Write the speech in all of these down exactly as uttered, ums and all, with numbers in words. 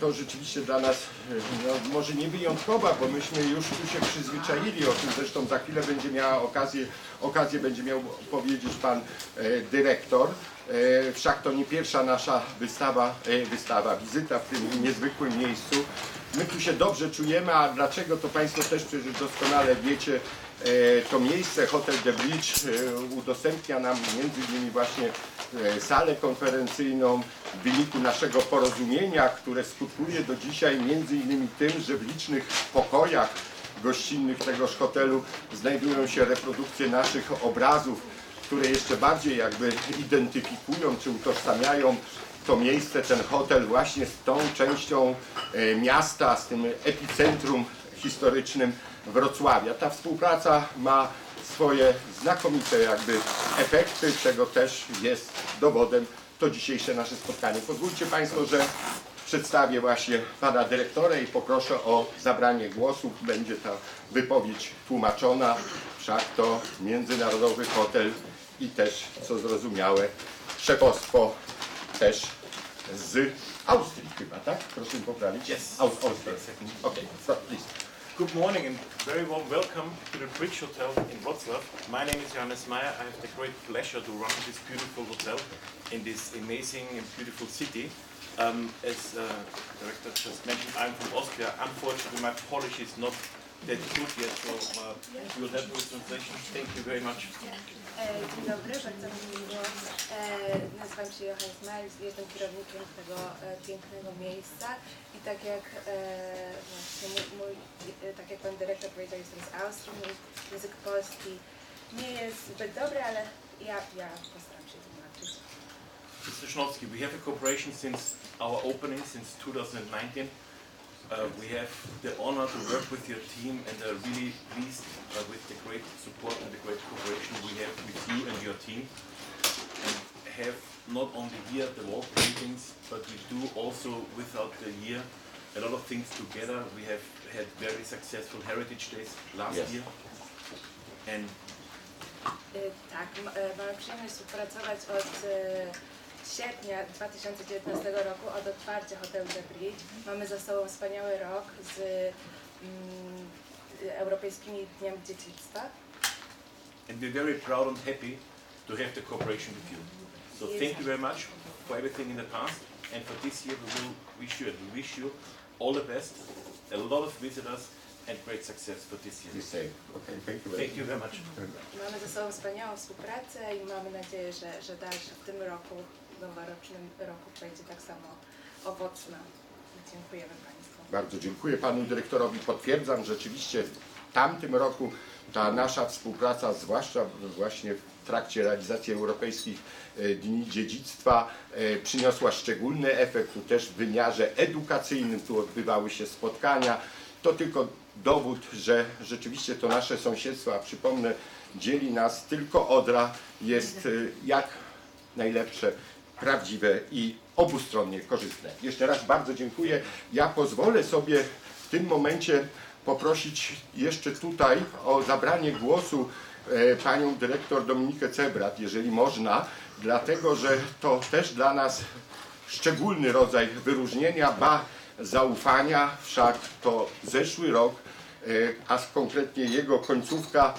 to rzeczywiście dla nas no, może nie wyjątkowa, bo myśmy już tu się przyzwyczaili, o tym zresztą za chwilę będzie miała okazję, okazję będzie miał powiedzieć pan e, dyrektor. E, wszak to nie pierwsza nasza wystawa, e, wystawa, wizyta w tym niezwykłym miejscu. My tu się dobrze czujemy, a dlaczego to państwo też przecież doskonale wiecie. To miejsce, Hotel The Bridge, udostępnia nam między innymi właśnie salę konferencyjną w wyniku naszego porozumienia, które skutkuje do dzisiaj między innymi tym, że w licznych pokojach gościnnych tegoż hotelu znajdują się reprodukcje naszych obrazów, które jeszcze bardziej jakby identyfikują czy utożsamiają to miejsce, ten hotel właśnie z tą częścią miasta, z tym epicentrum historycznym Wrocławia. Ta współpraca ma swoje znakomite jakby efekty, czego też jest dowodem to dzisiejsze nasze spotkanie. Pozwólcie państwo, że przedstawię właśnie pana dyrektora i poproszę o zabranie głosu. Będzie ta wypowiedź tłumaczona, wszak to międzynarodowy hotel i też, co zrozumiałe, szefostwo też z Austrii chyba, tak? Proszę mi poprawić. Yes. Austria. Okay. So, please. Good morning and very warm welcome to the Bridge Hotel in Wrocław. My name is Johannes Meyer. I have the great pleasure to run this beautiful hotel in this amazing and beautiful city. Um, as uh, the director just mentioned, I'm from Austria. Unfortunately, my Polish is not that good yet, so uh, you will help with translation. Thank you very much. Dzień dobry, bardzo mi miło. Nazywam się Johannes Meyer, jestem kierownikiem tego pięknego miejsca i tak jak, mój, mój, tak jak pan dyrektor powiedział, jestem z Austrii, mój język polski nie jest zbyt dobry, ale ja, ja postaram się tłumaczyć. mister Schnowski, we have a cooperation since our opening, since two thousand nineteen. Uh, we have the honor to work with your team and are really pleased uh, with the great support and the great cooperation we have with you and your team. And have not only here the wall paintings, but we do also without the year a lot of things together. We have had very successful heritage days last yes. year. And tak, mam przyjemność współpracować od sierpnia dwa tysiące dziewiętnastego roku od otwarcia hotelu The Bridge. Mamy za sobą wspaniały rok z mm, Europejskimi Dniami Dzieciństwa. And we're very proud and happy to have the cooperation with you. So thank you very much for everything in the past and for this year we will wish you and we wish you all the best, a lot of visitors and great success for this year. Okay, thank you very, thank you very much. Mamy ze sobą wspaniałą współpracę i mamy nadzieję, że, że dalszy w tym roku, w noworocznym roku będzie tak samo owocna. Dziękujemy państwu. Bardzo dziękuję panu dyrektorowi. Potwierdzam, rzeczywiście w tamtym roku ta nasza współpraca, zwłaszcza właśnie w trakcie realizacji Europejskich Dni Dziedzictwa, przyniosła szczególny efekt. Tu też w wymiarze edukacyjnym, tu odbywały się spotkania. To tylko dowód, że rzeczywiście to nasze sąsiedztwo, a przypomnę, dzieli nas tylko Odra, jest jak najlepsze, prawdziwe i obustronnie korzystne. Jeszcze raz bardzo dziękuję. Ja pozwolę sobie w tym momencie poprosić jeszcze tutaj o zabranie głosu panią dyrektor Dominikę Cebrat, jeżeli można, dlatego że to też dla nas szczególny rodzaj wyróżnienia, ba zaufania, wszak to zeszły rok, a konkretnie jego końcówka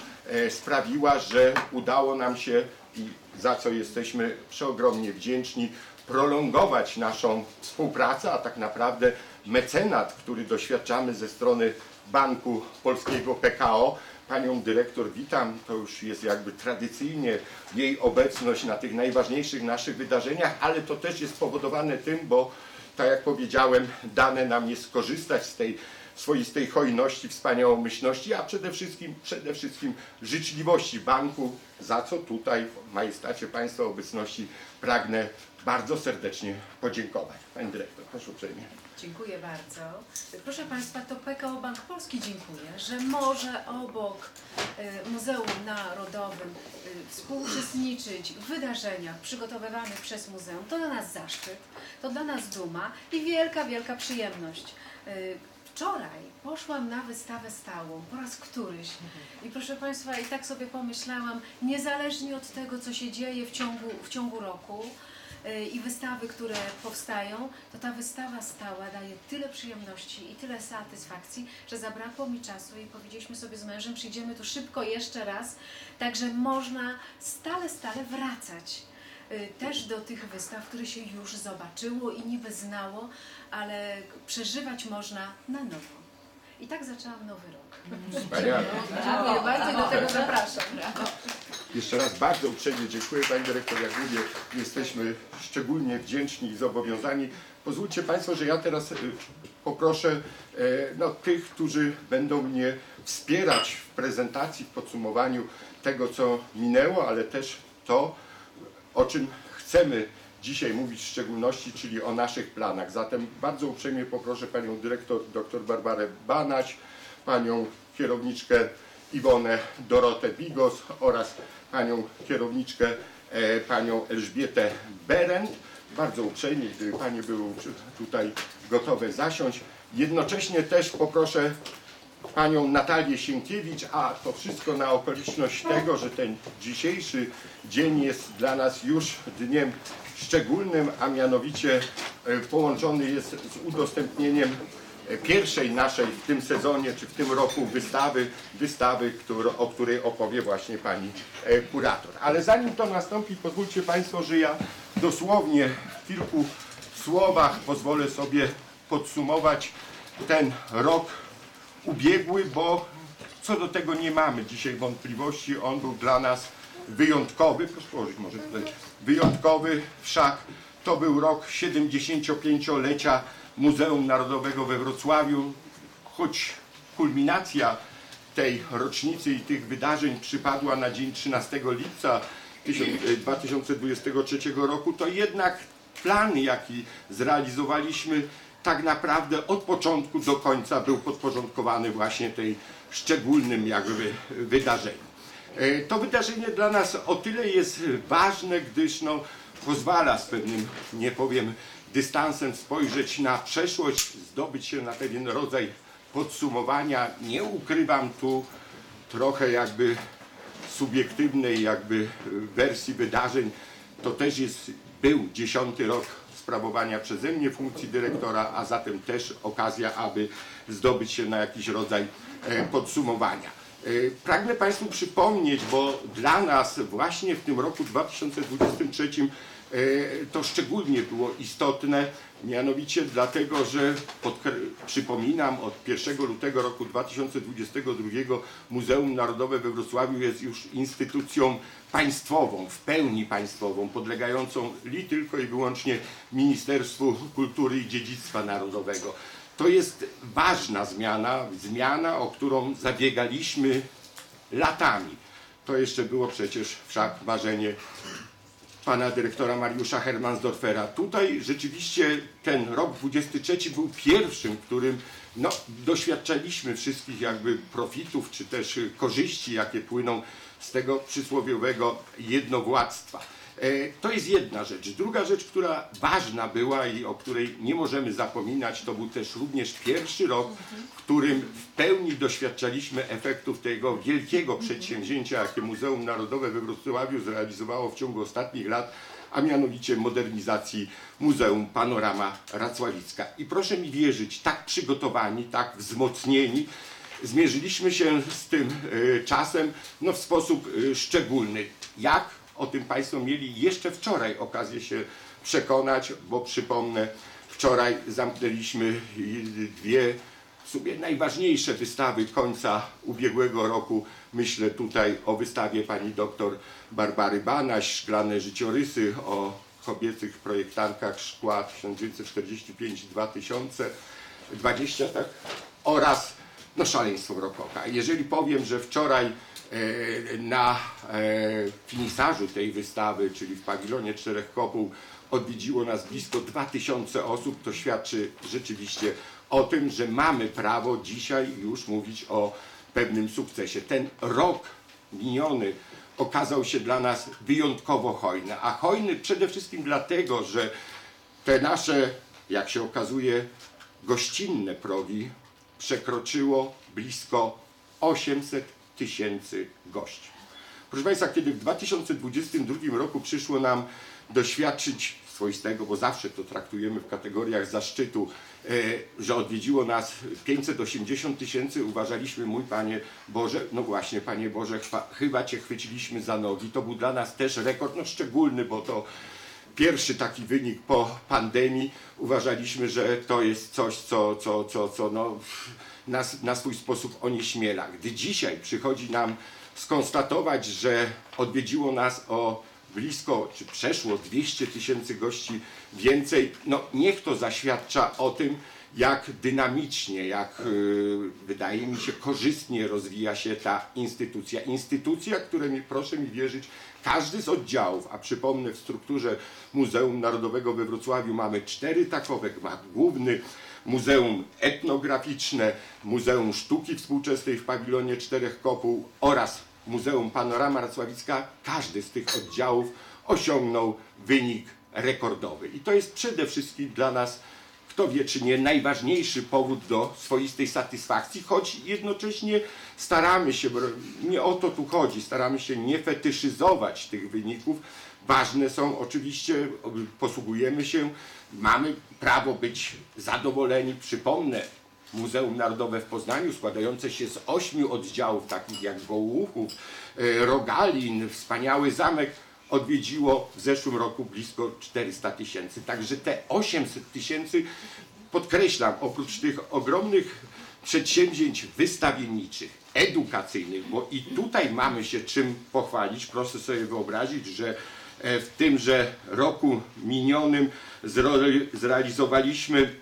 sprawiła, że udało nam się i za co jesteśmy przeogromnie wdzięczni, prolongować naszą współpracę, a tak naprawdę mecenat, który doświadczamy ze strony Banku Polskiego P K O. Panią dyrektor witam, to już jest jakby tradycyjnie jej obecność na tych najważniejszych naszych wydarzeniach, ale to też jest spowodowane tym, bo tak jak powiedziałem, dane nam jest skorzystać z tej swoistej hojności, wspaniałomyślności, a przede wszystkim, przede wszystkim życzliwości banku, za co tutaj w majestacie państwa obecności pragnę bardzo serdecznie podziękować. Pani dyrektor, proszę uprzejmie. Dziękuję bardzo. Proszę państwa, to P K O Bank Polski dziękuję, że może obok Muzeum Narodowym współuczestniczyć w wydarzeniach przygotowywanych przez muzeum. To dla nas zaszczyt, to dla nas duma i wielka, wielka przyjemność. Wczoraj poszłam na wystawę stałą, po raz któryś. I proszę państwa, i tak sobie pomyślałam, niezależnie od tego, co się dzieje w ciągu, w ciągu roku, i wystawy, które powstają, to ta wystawa stała daje tyle przyjemności i tyle satysfakcji, że zabrakło mi czasu i powiedzieliśmy sobie z mężem, przyjdziemy tu szybko jeszcze raz, także można stale, stale wracać też do tych wystaw, które się już zobaczyło i niby znało, ale przeżywać można na nowo. I tak zaczęłam nowy rok. Wspaniale. Dziękuję bardzo i do tego zapraszam. Brawo. Jeszcze raz bardzo uprzejmie dziękuję Pani Dyrektor. Jak mówię, jesteśmy szczególnie wdzięczni i zobowiązani. Pozwólcie Państwo, że ja teraz poproszę no, tych, którzy będą mnie wspierać w prezentacji, w podsumowaniu tego, co minęło, ale też to, o czym chcemy dzisiaj mówić w szczególności, czyli o naszych planach. Zatem bardzo uprzejmie poproszę Panią Dyrektor dr Barbarę Banaś, Panią kierowniczkę Iwonę Dorotę Bigos oraz Panią kierowniczkę e, Panią Elżbietę Berendt. Bardzo uprzejmie, gdyby Panie były tutaj gotowe zasiąść. Jednocześnie też poproszę Panią Natalię Sienkiewicz, a to wszystko na okoliczność tego, że ten dzisiejszy dzień jest dla nas już dniem szczególnym, a mianowicie połączony jest z udostępnieniem pierwszej naszej w tym sezonie, czy w tym roku wystawy, wystawy, który, o której opowie właśnie Pani kurator. Ale zanim to nastąpi, pozwólcie Państwo, że ja dosłownie w kilku słowach pozwolę sobie podsumować ten rok ubiegły, bo co do tego nie mamy dzisiaj wątpliwości, on był dla nas wyjątkowy, proszę położyć może tutaj, wyjątkowy, wszak to był rok siedemdziesięciopięciolecia Muzeum Narodowego we Wrocławiu, choć kulminacja tej rocznicy i tych wydarzeń przypadła na dzień trzynastego lipca dwa tysiące dwudziestego trzeciego roku, to jednak plan, jaki zrealizowaliśmy, tak naprawdę od początku do końca był podporządkowany właśnie tej szczególnym jakby wydarzeniu. To wydarzenie dla nas o tyle jest ważne, gdyż no, pozwala z pewnym, nie powiem, dystansem spojrzeć na przeszłość, zdobyć się na pewien rodzaj podsumowania. Nie ukrywam tu trochę jakby subiektywnej jakby wersji wydarzeń. To też jest, był dziesiąty rok sprawowania przeze mnie funkcji dyrektora, a zatem też okazja, aby zdobyć się na jakiś rodzaj podsumowania. Pragnę Państwu przypomnieć, bo dla nas właśnie w tym roku dwa tysiące dwudziestym trzecim to szczególnie było istotne, mianowicie dlatego, że pod, przypominam, od pierwszego lutego roku dwa tysiące dwudziestego drugiego Muzeum Narodowe we Wrocławiu jest już instytucją państwową, w pełni państwową, podlegającą li tylko i wyłącznie Ministerstwu Kultury i Dziedzictwa Narodowego. To jest ważna zmiana, zmiana, o którą zabiegaliśmy latami. To jeszcze było przecież wszak marzenie pana dyrektora Mariusza Hermansdorfera. Tutaj rzeczywiście ten rok dwudziesty trzeci był pierwszym, w którym no, doświadczaliśmy wszystkich jakby profitów, czy też korzyści, jakie płyną z tego przysłowiowego jednowładztwa. To jest jedna rzecz. Druga rzecz, która ważna była i o której nie możemy zapominać, to był też również pierwszy rok, w którym w pełni doświadczaliśmy efektów tego wielkiego przedsięwzięcia, jakie Muzeum Narodowe we Wrocławiu zrealizowało w ciągu ostatnich lat, a mianowicie modernizacji Muzeum Panorama Racławicka. I proszę mi wierzyć, tak przygotowani, tak wzmocnieni, zmierzyliśmy się z tym czasem no, w sposób szczególny. Jak? O tym Państwo mieli jeszcze wczoraj okazję się przekonać, bo przypomnę, wczoraj zamknęliśmy dwie w sumie najważniejsze wystawy końca ubiegłego roku. Myślę tutaj o wystawie pani dr Barbary Banaś, Szklane życiorysy o kobiecych projektankach szkła tysiąc dziewięćset czterdzieści pięć do dwa tysiące dwudziestego, tak? Oraz no, szaleństwo Rokoka. Jeżeli powiem, że wczoraj na finisarzu tej wystawy, czyli w pawilonie Czterech Kopuł, odwiedziło nas blisko dwa tysiące osób, to świadczy rzeczywiście o tym, że mamy prawo dzisiaj już mówić o pewnym sukcesie. Ten rok miniony okazał się dla nas wyjątkowo hojny, a hojny przede wszystkim dlatego, że te nasze, jak się okazuje, gościnne progi przekroczyło blisko osiemset tysięcy gości. Proszę Państwa, kiedy w dwa tysiące dwudziestym drugim roku przyszło nam doświadczyć swoistego, bo zawsze to traktujemy w kategoriach zaszczytu, że odwiedziło nas pięćset osiemdziesiąt tysięcy, uważaliśmy, mój Panie Boże, no właśnie Panie Boże, chyba Cię chwyciliśmy za nogi. To był dla nas też rekord, no szczególny, bo to pierwszy taki wynik po pandemii. Uważaliśmy, że to jest coś, co, co, co, co no, nas, na swój sposób onieśmiela. Gdy dzisiaj przychodzi nam skonstatować, że odwiedziło nas o blisko, czy przeszło dwieście tysięcy gości więcej, no niech to zaświadcza o tym, jak dynamicznie, jak yy, wydaje mi się korzystnie rozwija się ta instytucja. Instytucja, której, proszę mi wierzyć, każdy z oddziałów, a przypomnę, w strukturze Muzeum Narodowego we Wrocławiu mamy cztery takowe, gmach główny, Muzeum Etnograficzne, Muzeum Sztuki Współczesnej w Pawilonie Czterech Kopuł oraz Muzeum Panorama Racławicka, każdy z tych oddziałów osiągnął wynik rekordowy. I to jest przede wszystkim dla nas, kto wie czy nie, najważniejszy powód do swoistej satysfakcji, choć jednocześnie staramy się, bo nie o to tu chodzi, staramy się nie fetyszyzować tych wyników. Ważne są oczywiście, posługujemy się, mamy prawo być zadowoleni. Przypomnę, Muzeum Narodowe w Poznaniu składające się z ośmiu oddziałów, takich jak Gołuchów, Rogalin, wspaniały zamek, odwiedziło w zeszłym roku blisko czterysta tysięcy. Także te osiemset tysięcy, podkreślam, oprócz tych ogromnych przedsięwzięć wystawienniczych, edukacyjnych, bo i tutaj mamy się czym pochwalić. Proszę sobie wyobrazić, że w tymże roku minionym zrealizowaliśmy,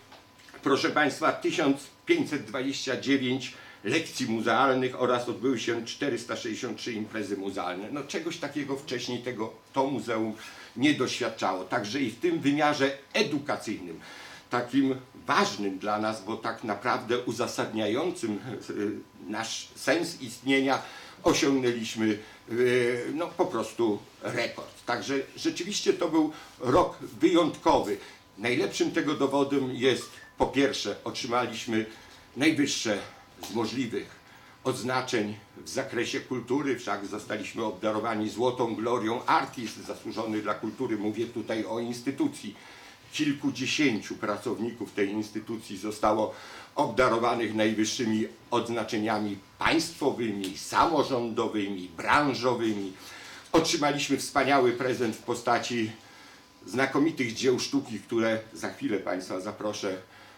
proszę Państwa, tysiąc pięćset dwadzieścia dziewięć lekcji muzealnych oraz odbyły się czterysta sześćdziesiąt trzy imprezy muzealne. No czegoś takiego wcześniej tego to muzeum nie doświadczało. Także i w tym wymiarze edukacyjnym, takim ważnym dla nas, bo tak naprawdę uzasadniającym nasz sens istnienia, osiągnęliśmy no, po prostu rekord. Także rzeczywiście to był rok wyjątkowy. Najlepszym tego dowodem jest, po pierwsze, otrzymaliśmy najwyższe z możliwych odznaczeń w zakresie kultury, wszak zostaliśmy obdarowani Złotą Glorią Artist, zasłużony dla kultury, mówię tutaj o instytucji. Kilkudziesięciu pracowników tej instytucji zostało obdarowanych najwyższymi odznaczeniami państwowymi, samorządowymi, branżowymi. Otrzymaliśmy wspaniały prezent w postaci znakomitych dzieł sztuki, które za chwilę Państwa zaproszę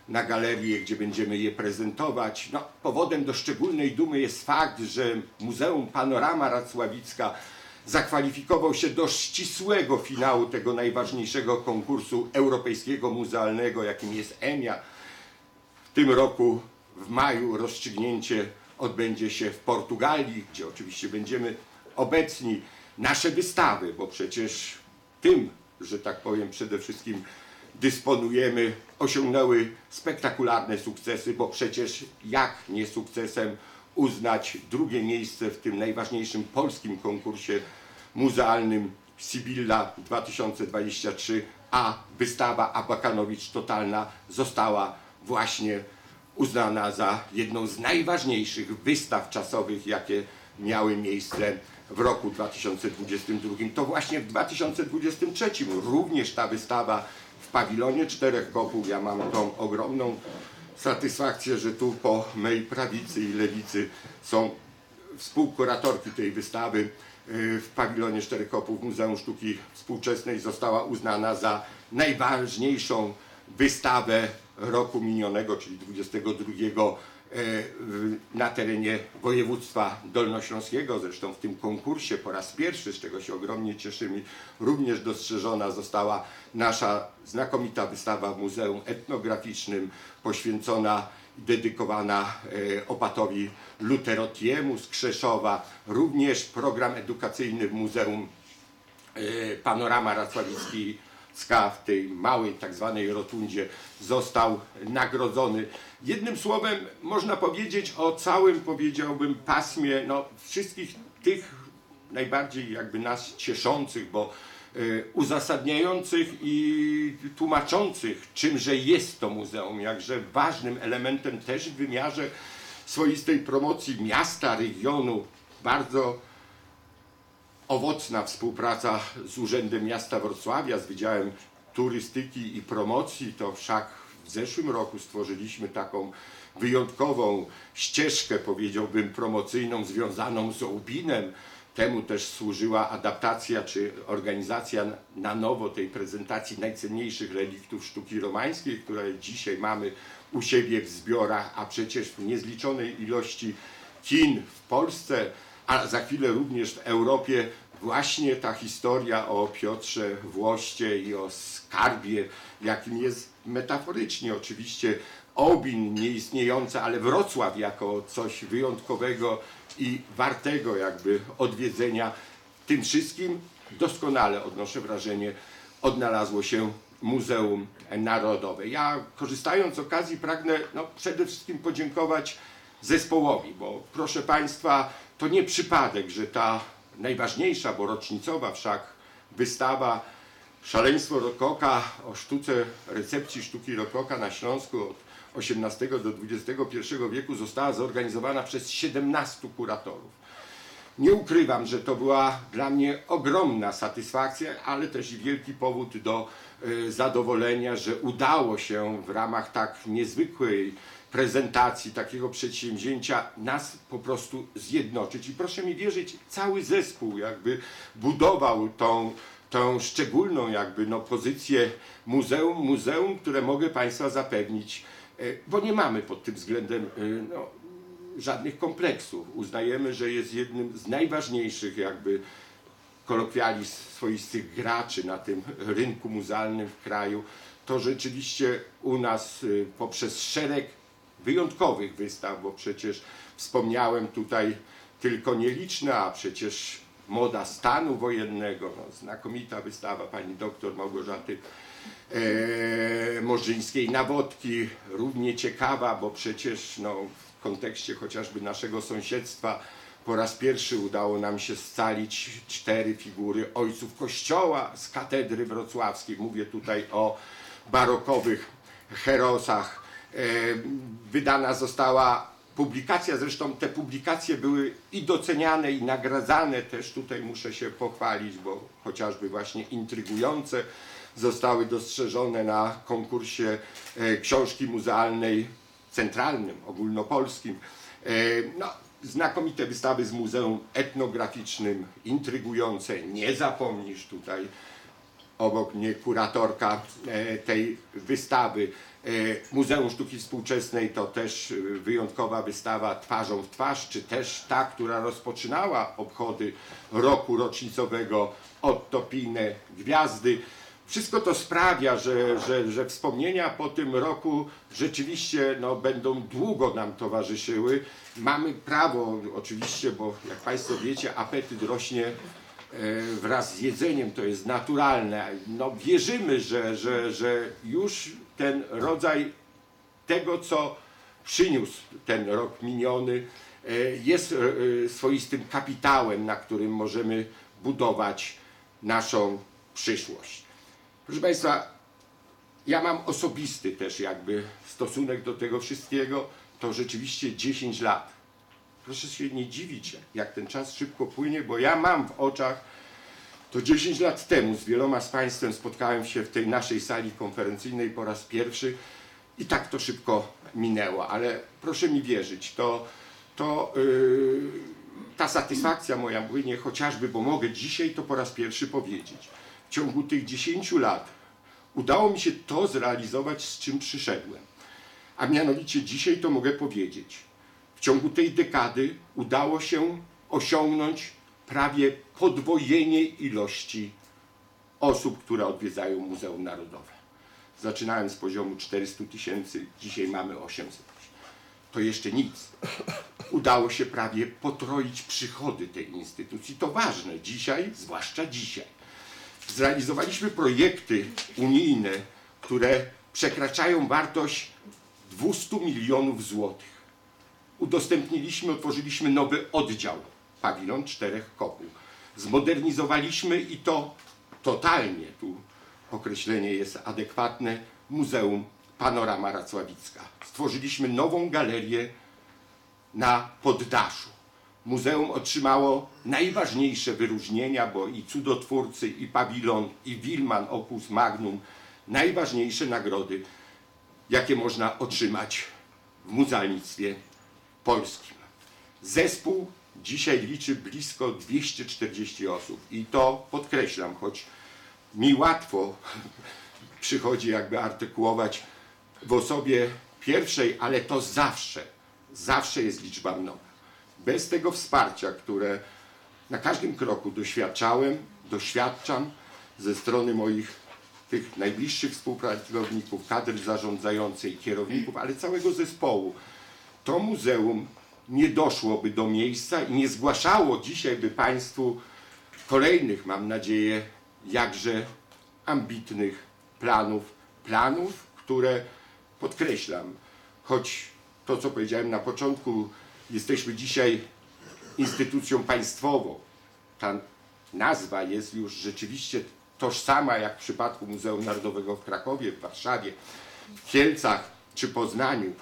na galerię, gdzie będziemy je prezentować. No, powodem do szczególnej dumy jest fakt, że Muzeum Panorama Racławicka zakwalifikował się do ścisłego finału tego najważniejszego konkursu europejskiego muzealnego, jakim jest E M I A. W tym roku w maju rozstrzygnięcie odbędzie się w Portugalii, gdzie oczywiście będziemy obecni. Nasze wystawy, bo przecież tym, że tak powiem, przede wszystkim dysponujemy, osiągnęły spektakularne sukcesy, bo przecież jak nie sukcesem uznać drugie miejsce w tym najważniejszym polskim konkursie muzealnym Sibilla dwa tysiące dwadzieścia trzy, a wystawa Abakanowicz Totalna została właśnie uznana za jedną z najważniejszych wystaw czasowych, jakie miały miejsce w roku dwa tysiące dwudziestym drugim. To właśnie w dwa tysiące dwudziestym trzecim również ta wystawa w Pawilonie Czterech Kopuł. Ja mam tą ogromną satysfakcję, że tu po mej prawicy i lewicy są współkuratorki tej wystawy w Pawilonie Czterech Kopuł w Muzeum Sztuki Współczesnej. Została uznana za najważniejszą wystawę roku minionego, czyli dwudziestego drugiego, na terenie województwa dolnośląskiego. Zresztą w tym konkursie po raz pierwszy, z czego się ogromnie cieszymy, również dostrzeżona została nasza znakomita wystawa w Muzeum Etnograficznym, poświęcona, dedykowana opatowi Luterotiemu z Krzeszowa. Również program edukacyjny w Muzeum Panorama Racławicki w tej małej tak zwanej rotundzie został nagrodzony. Jednym słowem można powiedzieć o całym, powiedziałbym, pasmie no, wszystkich tych najbardziej jakby nas cieszących, bo y, uzasadniających i tłumaczących, czymże jest to muzeum, jakże ważnym elementem też w wymiarze swoistej promocji miasta, regionu. Bardzo owocna współpraca z Urzędem Miasta Wrocławia, z Wydziałem turystyki i promocji, to wszak w zeszłym roku stworzyliśmy taką wyjątkową ścieżkę, powiedziałbym, promocyjną związaną z Ołbinem. Temu też służyła adaptacja czy organizacja na nowo tej prezentacji najcenniejszych reliktów sztuki romańskiej, które dzisiaj mamy u siebie w zbiorach, a przecież w niezliczonej ilości kin w Polsce, a za chwilę również w Europie, właśnie ta historia o Piotrze Włoście i o skarbie, jakim jest metaforycznie oczywiście Ołbin nieistniejący, ale Wrocław jako coś wyjątkowego i wartego jakby odwiedzenia. Tym wszystkim doskonale, odnoszę wrażenie, odnalazło się Muzeum Narodowe. Ja, korzystając z okazji, pragnę no, przede wszystkim podziękować zespołowi, bo proszę Państwa, to nie przypadek, że ta najważniejsza, bo rocznicowa wszak wystawa Szaleństwo Rokoka o sztuce recepcji sztuki rokoka na Śląsku od osiemnastego do dwudziestego pierwszego wieku została zorganizowana przez siedemnastu kuratorów. Nie ukrywam, że to była dla mnie ogromna satysfakcja, ale też i wielki powód do y, zadowolenia, że udało się w ramach tak niezwykłej prezentacji, takiego przedsięwzięcia nas po prostu zjednoczyć. I proszę mi wierzyć, cały zespół jakby budował tą, tą szczególną jakby no, pozycję muzeum, muzeum, które mogę Państwa zapewnić, bo nie mamy pod tym względem no, żadnych kompleksów. Uznajemy, że jest jednym z najważniejszych jakby kolokwializm swoistych graczy na tym rynku muzealnym w kraju. To rzeczywiście u nas poprzez szereg wyjątkowych wystaw, bo przecież wspomniałem tutaj tylko nieliczne, a przecież moda stanu wojennego, no, znakomita wystawa pani doktor Małgorzaty e, Morzyńskiej, Nawodki, równie ciekawa, bo przecież no, w kontekście chociażby naszego sąsiedztwa po raz pierwszy udało nam się scalić cztery figury ojców kościoła z katedry wrocławskiej. Mówię tutaj o barokowych herosach. Wydana została publikacja, zresztą te publikacje były i doceniane, i nagradzane też, tutaj muszę się pochwalić, bo chociażby właśnie intrygujące zostały dostrzeżone na konkursie książki muzealnej centralnym, ogólnopolskim. No, znakomite wystawy z Muzeum Etnograficznym, intrygujące, nie zapomnisz tutaj. Obok mnie kuratorka tej wystawy. Muzeum Sztuki Współczesnej to też wyjątkowa wystawa Twarzą w twarz, czy też ta, która rozpoczynała obchody roku rocznicowego Otto Pine Gwiazdy. Wszystko to sprawia, że, że, że wspomnienia po tym roku rzeczywiście no, będą długo nam towarzyszyły. Mamy prawo oczywiście, bo jak Państwo wiecie, apetyt rośnie wraz z jedzeniem, to jest naturalne. No, wierzymy, że, że, że już ten rodzaj tego, co przyniósł ten rok miniony, jest swoistym kapitałem, na którym możemy budować naszą przyszłość. Proszę Państwa, ja mam osobisty też jakby stosunek do tego wszystkiego. To rzeczywiście dziesięć lat. Proszę się nie dziwić, jak ten czas szybko płynie, bo ja mam w oczach, to dziesięć lat temu z wieloma z Państwem spotkałem się w tej naszej sali konferencyjnej po raz pierwszy i tak to szybko minęło, ale proszę mi wierzyć, to, to yy, ta satysfakcja moja płynie chociażby, bo mogę dzisiaj to po raz pierwszy powiedzieć. W ciągu tych dziesięciu lat udało mi się to zrealizować, z czym przyszedłem, a mianowicie dzisiaj to mogę powiedzieć. W ciągu tej dekady udało się osiągnąć prawie podwojenie ilości osób, które odwiedzają Muzeum Narodowe. Zaczynałem z poziomu czterystu tysięcy, dzisiaj mamy osiemset. To jeszcze nic. Udało się prawie potroić przychody tej instytucji. To ważne dzisiaj, zwłaszcza dzisiaj. Zrealizowaliśmy projekty unijne, które przekraczają wartość dwustu milionów złotych. Udostępniliśmy, otworzyliśmy nowy oddział, Pawilon Czterech Kopuł. Zmodernizowaliśmy i to totalnie, tu określenie jest adekwatne, Muzeum Panorama Racławicka. Stworzyliśmy nową galerię na poddaszu. Muzeum otrzymało najważniejsze wyróżnienia, bo i cudotwórcy, i pawilon, i Wilman opus magnum najważniejsze nagrody, jakie można otrzymać w muzealnictwie polskim. Zespół dzisiaj liczy blisko dwieście czterdzieści osób i to podkreślam, choć mi łatwo przychodzi jakby artykułować w osobie pierwszej, ale to zawsze, zawsze jest liczba mnoga. Bez tego wsparcia, które na każdym kroku doświadczałem, doświadczam ze strony moich tych najbliższych współpracowników, kadr zarządzającej, kierowników, ale całego zespołu, to muzeum nie doszłoby do miejsca i nie zgłaszało dzisiaj by Państwu kolejnych, mam nadzieję, jakże ambitnych planów, planów, które podkreślam, choć to, co powiedziałem na początku, jesteśmy dzisiaj instytucją państwową. Ta nazwa jest już rzeczywiście tożsama jak w przypadku Muzeum Narodowego w Krakowie, w Warszawie, w Kielcach czy Poznaniu.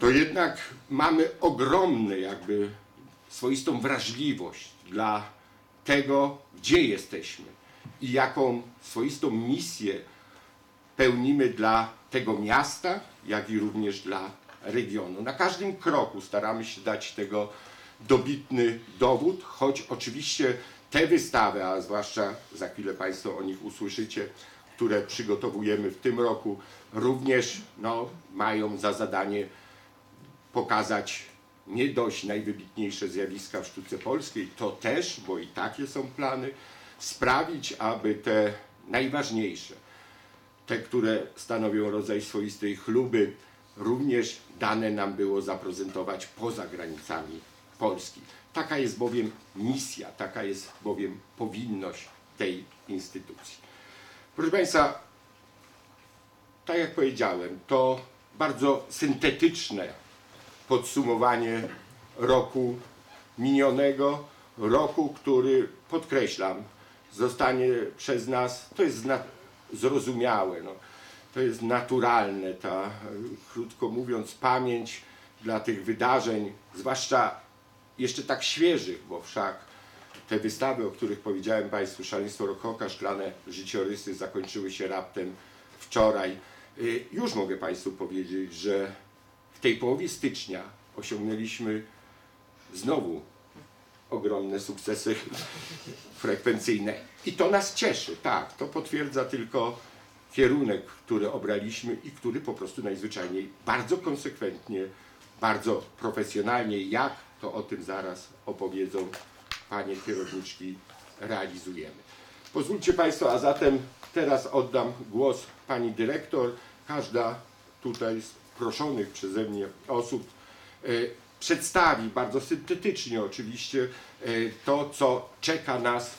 To jednak mamy ogromny jakby swoistą wrażliwość dla tego, gdzie jesteśmy i jaką swoistą misję pełnimy dla tego miasta, jak i również dla regionu. Na każdym kroku staramy się dać tego dobitny dowód, choć oczywiście te wystawy, a zwłaszcza za chwilę Państwo o nich usłyszycie, które przygotowujemy w tym roku, również no, mają za zadanie pokazać nie dość najwybitniejsze zjawiska w sztuce polskiej, to też, bo i takie są plany, sprawić, aby te najważniejsze, te, które stanowią rodzaj swoistej chluby, również dane nam było zaprezentować poza granicami Polski. Taka jest bowiem misja, taka jest bowiem powinność tej instytucji. Proszę Państwa, tak jak powiedziałem, to bardzo syntetyczne podsumowanie roku minionego, roku, który, podkreślam, zostanie przez nas, to jest zrozumiałe, no, to jest naturalne, ta, krótko mówiąc, pamięć dla tych wydarzeń, zwłaszcza jeszcze tak świeżych, bo wszak te wystawy, o których powiedziałem Państwu, Szaleństwo Rokoka, Szklane Życiorysy, zakończyły się raptem wczoraj. Już mogę Państwu powiedzieć, że w tej połowie stycznia osiągnęliśmy znowu ogromne sukcesy frekwencyjne i to nas cieszy, tak, to potwierdza tylko kierunek, który obraliśmy i który po prostu najzwyczajniej bardzo konsekwentnie, bardzo profesjonalnie, jak to o tym zaraz opowiedzą panie kierowniczki, realizujemy. Pozwólcie Państwo, a zatem teraz oddam głos pani dyrektor. Każda tutaj z proszonych przeze mnie osób y, przedstawi bardzo syntetycznie oczywiście y, to, co czeka nas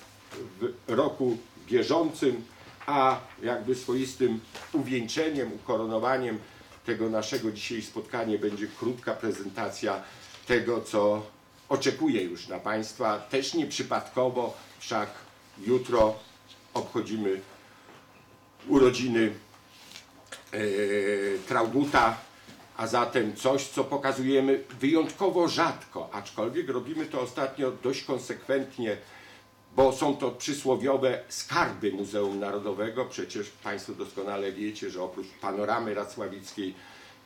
w roku bieżącym, a jakby swoistym uwieńczeniem, ukoronowaniem tego naszego dzisiaj spotkania będzie krótka prezentacja tego, co oczekuję już na Państwa. Też nieprzypadkowo, wszak jutro obchodzimy urodziny yy, Trauguta, a zatem coś, co pokazujemy wyjątkowo rzadko, aczkolwiek robimy to ostatnio dość konsekwentnie, bo są to przysłowiowe skarby Muzeum Narodowego. Przecież Państwo doskonale wiecie, że oprócz panoramy racławickiej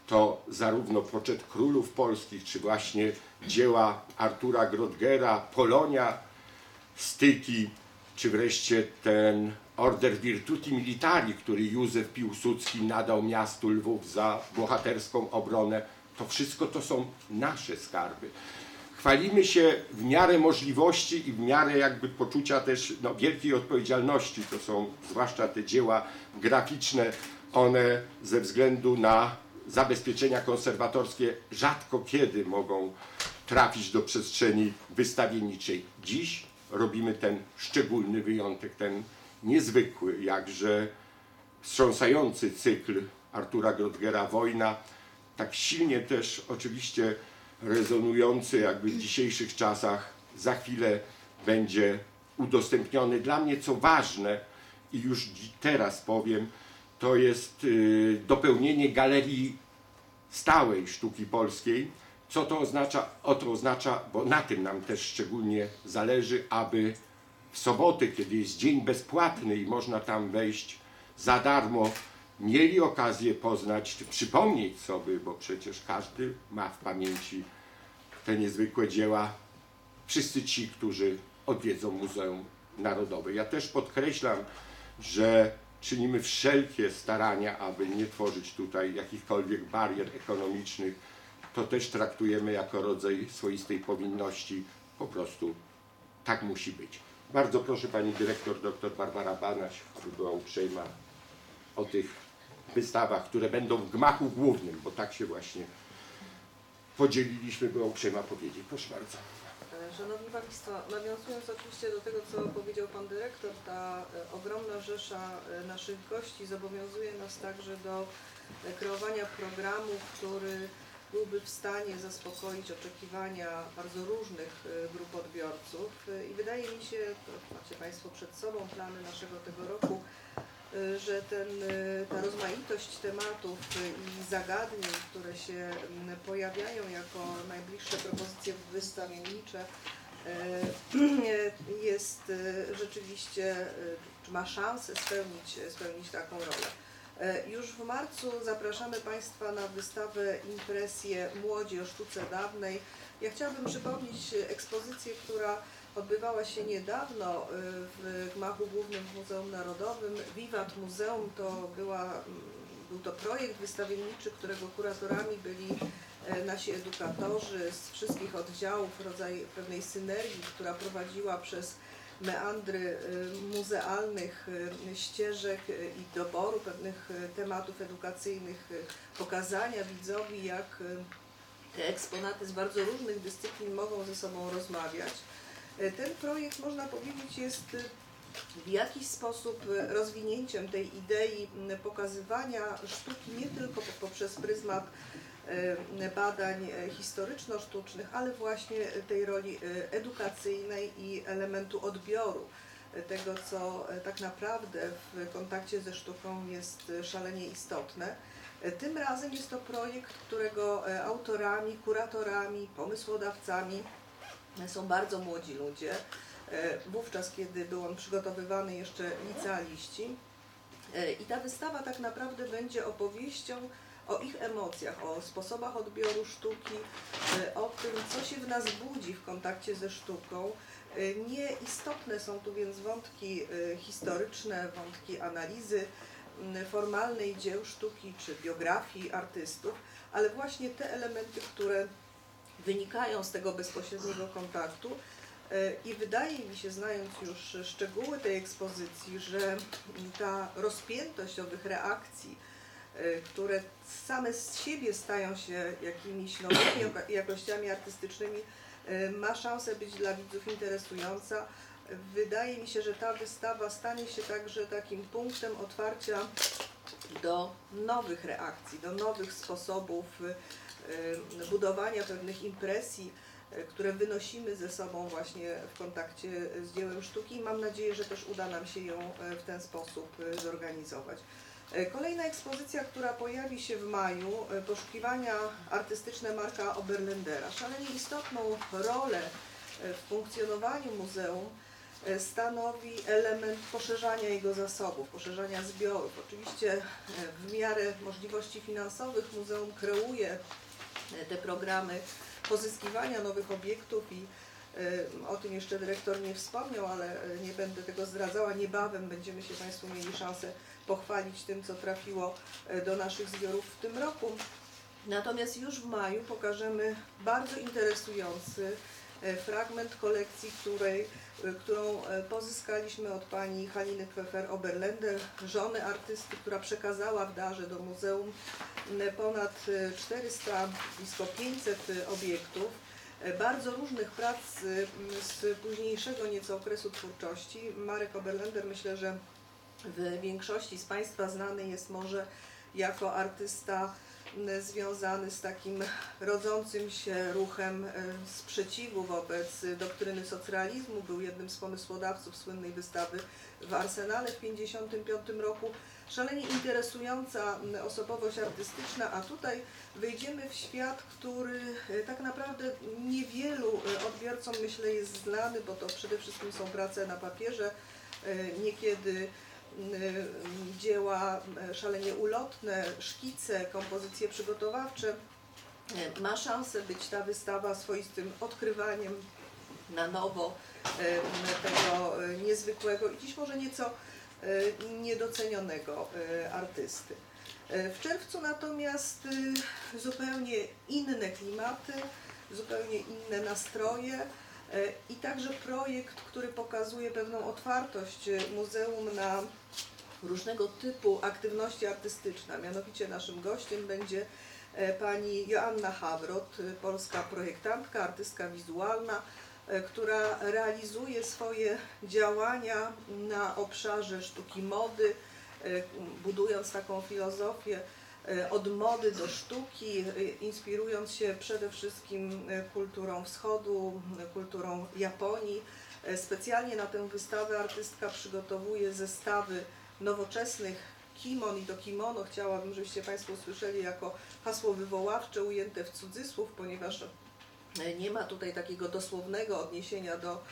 to zarówno Poczet Królów Polskich, czy właśnie dzieła Artura Grottgera, Polonia, Styki, czy wreszcie ten Order Virtuti Militari, który Józef Piłsudski nadał miastu Lwów za bohaterską obronę, to wszystko to są nasze skarby. Chwalimy się w miarę możliwości i w miarę jakby poczucia też no, wielkiej odpowiedzialności. To są zwłaszcza te dzieła graficzne, one ze względu na zabezpieczenia konserwatorskie rzadko kiedy mogą trafić do przestrzeni wystawienniczej. Dziś robimy ten szczególny wyjątek, ten niezwykły, jakże wstrząsający cykl Artura Grottgera Wojna, tak silnie też oczywiście rezonujący jakby w dzisiejszych czasach, za chwilę będzie udostępniony. Dla mnie co ważne i już teraz powiem, to jest y, dopełnienie galerii stałej sztuki polskiej. Co to oznacza? O to oznacza, bo na tym nam też szczególnie zależy, aby w soboty, kiedy jest dzień bezpłatny i można tam wejść za darmo, mieli okazję poznać, czy przypomnieć sobie, bo przecież każdy ma w pamięci te niezwykłe dzieła, wszyscy ci, którzy odwiedzą Muzeum Narodowe. Ja też podkreślam, że czynimy wszelkie starania, aby nie tworzyć tutaj jakichkolwiek barier ekonomicznych. To też traktujemy jako rodzaj swoistej powinności. Po prostu tak musi być. Bardzo proszę Pani Dyrektor dr Barbara Banaś, która była uprzejma o tych wystawach, które będą w gmachu głównym, bo tak się właśnie podzieliliśmy, była uprzejma powiedzieć. Proszę bardzo. Szanowni Państwo, nawiązując oczywiście do tego, co powiedział Pan Dyrektor, ta ogromna rzesza naszych gości zobowiązuje nas także do kreowania programu, który byłby w stanie zaspokoić oczekiwania bardzo różnych grup odbiorców i wydaje mi się, macie Państwo przed sobą plany naszego tego roku, że ten, ta rozmaitość tematów i zagadnień, które się pojawiają jako najbliższe propozycje wystawiennicze, jest rzeczywiście, ma szansę spełnić, spełnić taką rolę. Już w marcu zapraszamy Państwa na wystawę Impresje Młodzi o sztuce dawnej. Ja chciałabym przypomnieć ekspozycję, która odbywała się niedawno w gmachu głównym w Muzeum Narodowym. Wiwat Muzeum to była, był to projekt wystawienniczy, którego kuratorami byli nasi edukatorzy z wszystkich oddziałów, rodzaj pewnej synergii, która prowadziła przez meandry muzealnych ścieżek i doboru pewnych tematów edukacyjnych, pokazania widzowi, jak te eksponaty z bardzo różnych dyscyplin mogą ze sobą rozmawiać. Ten projekt, można powiedzieć, jest w jakiś sposób rozwinięciem tej idei pokazywania sztuki nie tylko poprzez pryzmat badań historyczno-sztucznych, ale właśnie tej roli edukacyjnej i elementu odbioru, tego co tak naprawdę w kontakcie ze sztuką jest szalenie istotne. Tym razem jest to projekt, którego autorami, kuratorami, pomysłodawcami są bardzo młodzi ludzie. Wówczas, kiedy był on przygotowywany, jeszcze licealiści. I ta wystawa tak naprawdę będzie opowieścią o ich emocjach, o sposobach odbioru sztuki, o tym, co się w nas budzi w kontakcie ze sztuką. Nieistotne są tu więc wątki historyczne, wątki analizy formalnej dzieł sztuki czy biografii artystów, ale właśnie te elementy, które wynikają z tego bezpośredniego kontaktu. I wydaje mi się, znając już szczegóły tej ekspozycji, że ta rozpiętość owych reakcji, które same z siebie stają się jakimiś nowymi jakościami artystycznymi, ma szansę być dla widzów interesująca. Wydaje mi się, że ta wystawa stanie się także takim punktem otwarcia do nowych reakcji, do nowych sposobów budowania pewnych impresji, które wynosimy ze sobą właśnie w kontakcie z dziełem sztuki i mam nadzieję, że też uda nam się ją w ten sposób zorganizować. Kolejna ekspozycja, która pojawi się w maju, poszukiwania artystyczne Marka Oberländera. Szalenie istotną rolę w funkcjonowaniu muzeum stanowi element poszerzania jego zasobów, poszerzania zbiorów. Oczywiście w miarę możliwości finansowych muzeum kreuje te programy pozyskiwania nowych obiektów i o tym jeszcze dyrektor nie wspomniał, ale nie będę tego zdradzała. Niebawem będziemy się Państwu mieli szansę pochwalić tym, co trafiło do naszych zbiorów w tym roku. Natomiast już w maju pokażemy bardzo interesujący fragment kolekcji, której, którą pozyskaliśmy od pani Haliny Pfeffer-Oberländer, żony artysty, która przekazała w darze do muzeum ponad czterysta, blisko pięćset obiektów, bardzo różnych prac z późniejszego nieco okresu twórczości. Marek Oberländer, myślę, że w większości z Państwa znany jest może jako artysta związany z takim rodzącym się ruchem sprzeciwu wobec doktryny socrealizmu. Był jednym z pomysłodawców słynnej wystawy w Arsenale w tysiąc dziewięćset pięćdziesiątym piątym roku. Szalenie interesująca osobowość artystyczna, a tutaj wejdziemy w świat, który tak naprawdę niewielu odbiorcom, myślę, jest znany, bo to przede wszystkim są prace na papierze, niekiedy dzieła szalenie ulotne, szkice, kompozycje przygotowawcze. Ma szansę być ta wystawa swoistym odkrywaniem na nowo tego niezwykłego i dziś może nieco niedocenionego artysty. W czerwcu natomiast zupełnie inne klimaty, zupełnie inne nastroje i także projekt, który pokazuje pewną otwartość muzeum na różnego typu aktywności artystyczne. Mianowicie naszym gościem będzie pani Joanna Hawrot, polska projektantka, artystka wizualna, która realizuje swoje działania na obszarze sztuki mody, budując taką filozofię od mody do sztuki, inspirując się przede wszystkim kulturą wschodu, kulturą Japonii. Specjalnie na tę wystawę artystka przygotowuje zestawy nowoczesnych kimon i to kimono chciałabym, żebyście Państwo słyszeli jako hasło wywoławcze ujęte w cudzysłów, ponieważ nie ma tutaj takiego dosłownego odniesienia do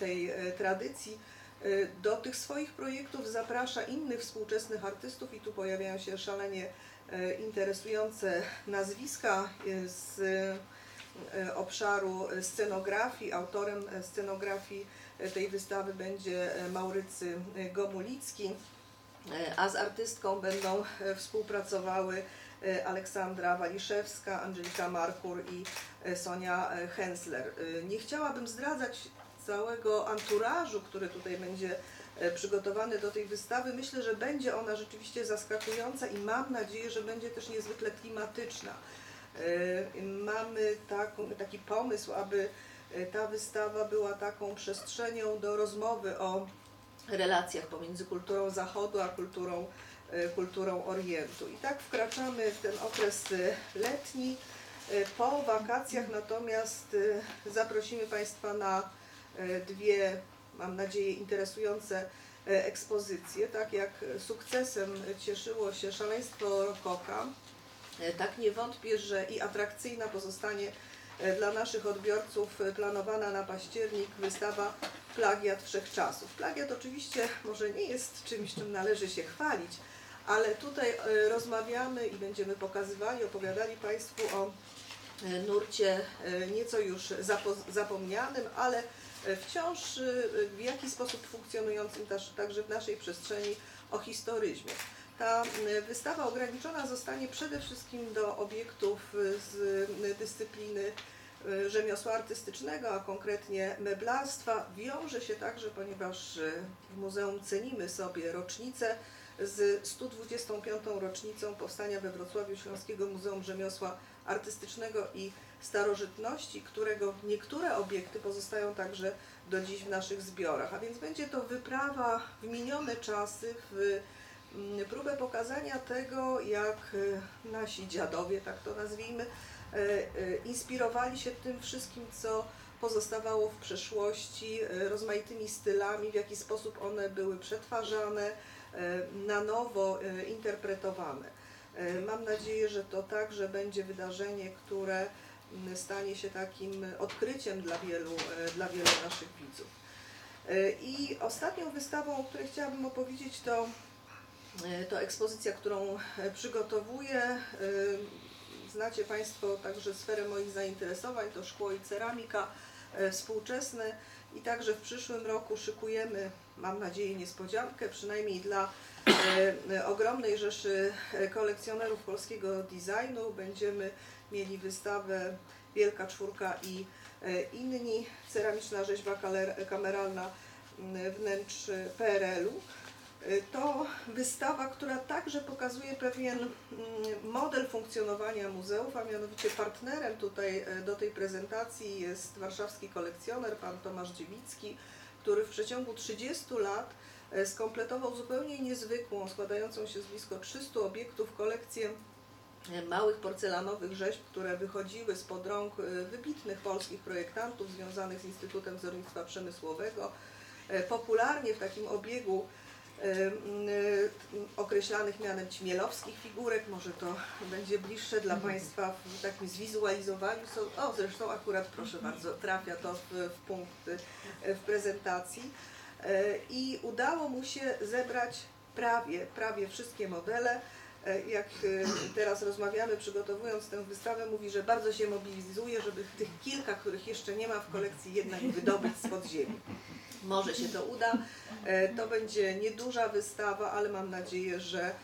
tej tradycji. Do tych swoich projektów zaprasza innych współczesnych artystów i tu pojawiają się szalenie interesujące nazwiska z obszaru scenografii. Autorem scenografii tej wystawy będzie Maurycy Gomulicki, a z artystką będą współpracowały Aleksandra Waliszewska, Angelika Markur i Sonia Hensler. Nie chciałabym zdradzać całego anturażu, który tutaj będzie przygotowany do tej wystawy. Myślę, że będzie ona rzeczywiście zaskakująca i mam nadzieję, że będzie też niezwykle klimatyczna. Mamy taki pomysł, aby ta wystawa była taką przestrzenią do rozmowy o relacjach pomiędzy kulturą Zachodu a kulturą, kulturą Orientu. I tak wkraczamy w ten okres letni. Po wakacjach natomiast zaprosimy Państwa na dwie, mam nadzieję, interesujące ekspozycje. Tak jak sukcesem cieszyło się szaleństwo rokoka, tak nie wątpię, że i atrakcyjna pozostanie dla naszych odbiorców planowana na październik wystawa Plagiat Wszechczasów. Plagiat oczywiście może nie jest czymś, czym należy się chwalić, ale tutaj rozmawiamy i będziemy pokazywali, opowiadali Państwu o nurcie nieco już zapomnianym, ale wciąż w jakiś sposób funkcjonującym także w naszej przestrzeni o historyzmie. Ta wystawa ograniczona zostanie przede wszystkim do obiektów z dyscypliny rzemiosła artystycznego, a konkretnie meblarstwa. Wiąże się także, ponieważ w muzeum cenimy sobie rocznicę, z stu dwudziestą piątą rocznicą powstania we Wrocławiu Śląskiego Muzeum Rzemiosła Artystycznego i Starożytności, którego niektóre obiekty pozostają także do dziś w naszych zbiorach. A więc będzie to wyprawa w minione czasy, w próbę pokazania tego, jak nasi dziadowie, tak to nazwijmy, inspirowali się tym wszystkim, co pozostawało w przeszłości, rozmaitymi stylami, w jaki sposób one były przetwarzane, na nowo interpretowane. Mam nadzieję, że to także będzie wydarzenie, które stanie się takim odkryciem dla wielu, dla wielu naszych widzów. I ostatnią wystawą, o której chciałabym opowiedzieć, to, to ekspozycja, którą przygotowuję. Znacie Państwo także sferę moich zainteresowań, to szkło i ceramika współczesne i także w przyszłym roku szykujemy, mam nadzieję, niespodziankę, przynajmniej dla e, ogromnej rzeszy kolekcjonerów polskiego designu. Będziemy mieli wystawę Wielka Czwórka i e, inni, ceramiczna rzeźba kameralna wnętrz P R L u. To wystawa, która także pokazuje pewien model funkcjonowania muzeów, a mianowicie partnerem tutaj do tej prezentacji jest warszawski kolekcjoner, pan Tomasz Dziewicki, który w przeciągu trzydziestu lat skompletował zupełnie niezwykłą, składającą się z blisko trzystu obiektów kolekcję małych porcelanowych rzeźb, które wychodziły spod rąk wybitnych polskich projektantów związanych z Instytutem Wzornictwa Przemysłowego, popularnie w takim obiegu określanych mianem ćmielowskich figurek, może to będzie bliższe dla Państwa w takim zwizualizowaniu. O, zresztą akurat, proszę bardzo, trafia to w, w punkt w prezentacji. i udało mu się zebrać prawie, prawie wszystkie modele. Jak teraz rozmawiamy, przygotowując tę wystawę, mówi, że bardzo się mobilizuje, żeby tych kilka, których jeszcze nie ma w kolekcji, jednak wydobyć spod ziemi. Może się to uda. To będzie nieduża wystawa, ale mam nadzieję, że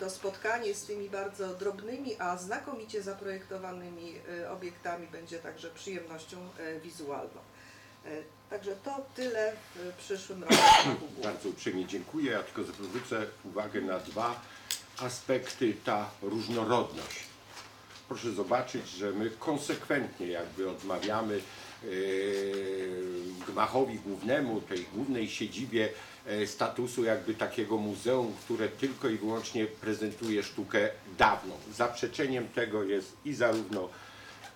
to spotkanie z tymi bardzo drobnymi, a znakomicie zaprojektowanymi obiektami będzie także przyjemnością wizualną. Także to tyle w przyszłym roku. Bardzo uprzejmie dziękuję. Ja tylko zwrócę uwagę na dwa aspekty, ta różnorodność. Proszę zobaczyć, że my konsekwentnie jakby odmawiamy gmachowi głównemu, tej głównej siedzibie statusu jakby takiego muzeum, które tylko i wyłącznie prezentuje sztukę dawną. Zaprzeczeniem tego jest i zarówno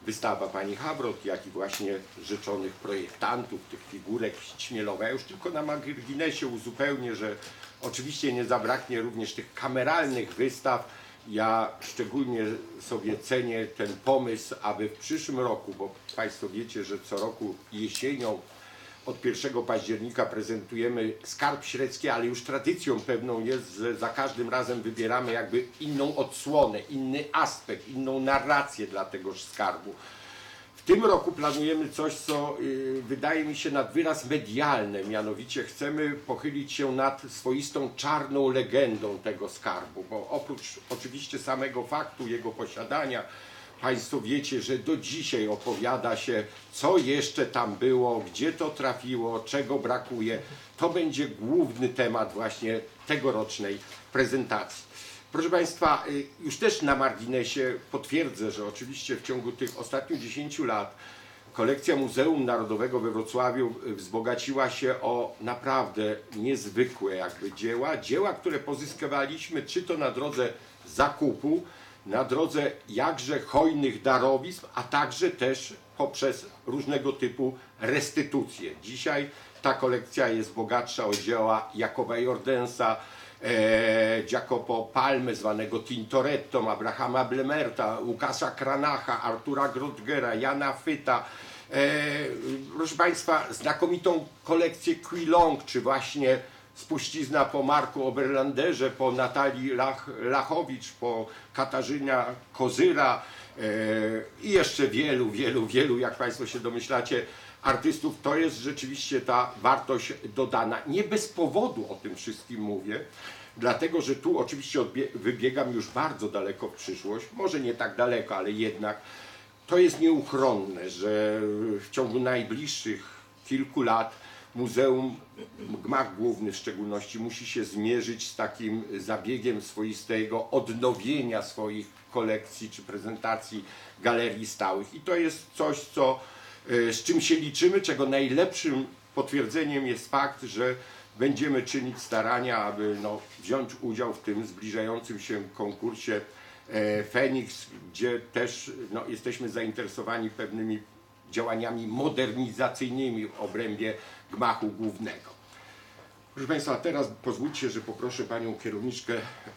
wystawa pani Hawrot, jak i właśnie rzeczonych projektantów, tych figurek Śmielowa. Ja już tylko na marginesie uzupełnię, że oczywiście nie zabraknie również tych kameralnych wystaw. Ja szczególnie sobie cenię ten pomysł, aby w przyszłym roku, bo Państwo wiecie, że co roku jesienią od pierwszego października prezentujemy Skarb Średzki, ale już tradycją pewną jest, że za każdym razem wybieramy jakby inną odsłonę, inny aspekt, inną narrację dla tegoż skarbu. W tym roku planujemy coś, co wydaje mi się nad wyraz medialne, mianowicie chcemy pochylić się nad swoistą czarną legendą tego skarbu, bo oprócz oczywiście samego faktu jego posiadania, Państwo wiecie, że do dzisiaj opowiada się, co jeszcze tam było, gdzie to trafiło, czego brakuje. To będzie główny temat właśnie tegorocznej prezentacji. Proszę Państwa, już też na marginesie potwierdzę, że oczywiście w ciągu tych ostatnich dziesięciu lat kolekcja Muzeum Narodowego we Wrocławiu wzbogaciła się o naprawdę niezwykłe jakby dzieła. Dzieła, które pozyskiwaliśmy czy to na drodze zakupu, na drodze jakże hojnych darowizn, a także też poprzez różnego typu restytucje. Dzisiaj ta kolekcja jest bogatsza o dzieła Jacoba Jordensa, e, Jacopo Palme, zwanego Tintoretto, Abrahama Blemerta, Łukasza Kranacha, Artura Grottgera, Jana Fyta. E, proszę Państwa, znakomitą kolekcję Quilong, czy właśnie spuścizna po Marku Oberlanderze, po Natalii Lach, Lachowicz, po Katarzyna Kozyra e, i jeszcze wielu, wielu, wielu, jak Państwo się domyślacie, artystów. To jest rzeczywiście ta wartość dodana. Nie bez powodu o tym wszystkim mówię, dlatego że tu oczywiście wybiegam już bardzo daleko w przyszłość, może nie tak daleko, ale jednak to jest nieuchronne, że w ciągu najbliższych kilku lat muzeum, gmach główny w szczególności, musi się zmierzyć z takim zabiegiem swoistego odnowienia swoich kolekcji czy prezentacji galerii stałych. I to jest coś, co, z czym się liczymy, czego najlepszym potwierdzeniem jest fakt, że będziemy czynić starania, aby no, wziąć udział w tym zbliżającym się konkursie Feniks, gdzie też no, jesteśmy zainteresowani pewnymi działaniami modernizacyjnymi w obrębie gmachu głównego. Proszę Państwa, teraz pozwólcie, że poproszę Panią kierowniczkę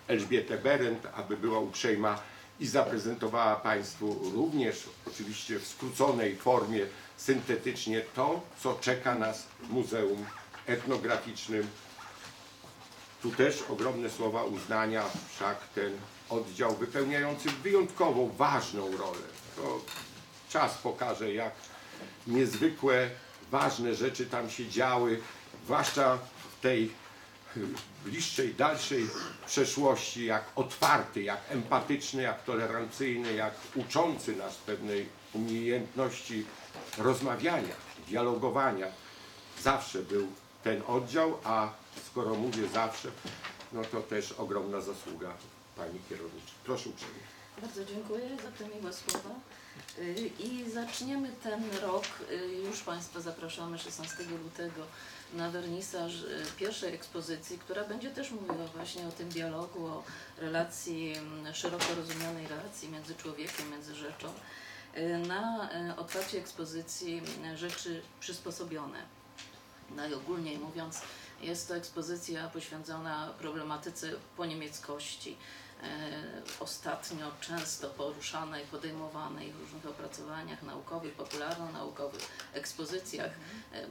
Elżbietę Berendt, aby była uprzejma i zaprezentowała Państwu również oczywiście w skróconej formie, syntetycznie to, co czeka nas w Muzeum Etnograficznym. Tu też ogromne słowa uznania, wszak ten oddział wypełniający wyjątkowo ważną rolę. To czas pokaże, jak niezwykłe, ważne rzeczy tam się działy, zwłaszcza w tej bliższej, dalszej przeszłości, jak otwarty, jak empatyczny, jak tolerancyjny, jak uczący nas pewnej umiejętności rozmawiania, dialogowania. Zawsze był ten oddział, a skoro mówię zawsze, no to też ogromna zasługa pani kierowniczki. Proszę uprzejmie. Bardzo dziękuję za te miłe słowa i zaczniemy ten rok, już Państwa zapraszamy szesnastego lutego na wernisaż pierwszej ekspozycji, która będzie też mówiła właśnie o tym dialogu, o relacji, szeroko rozumianej relacji między człowiekiem, między rzeczą, na otwarcie ekspozycji Rzeczy Przysposobione. Najogólniej mówiąc, jest to ekspozycja poświęcona problematyce poniemieckości. ostatnio często poruszanej, podejmowanej w różnych opracowaniach naukowych, popularno-naukowych, ekspozycjach.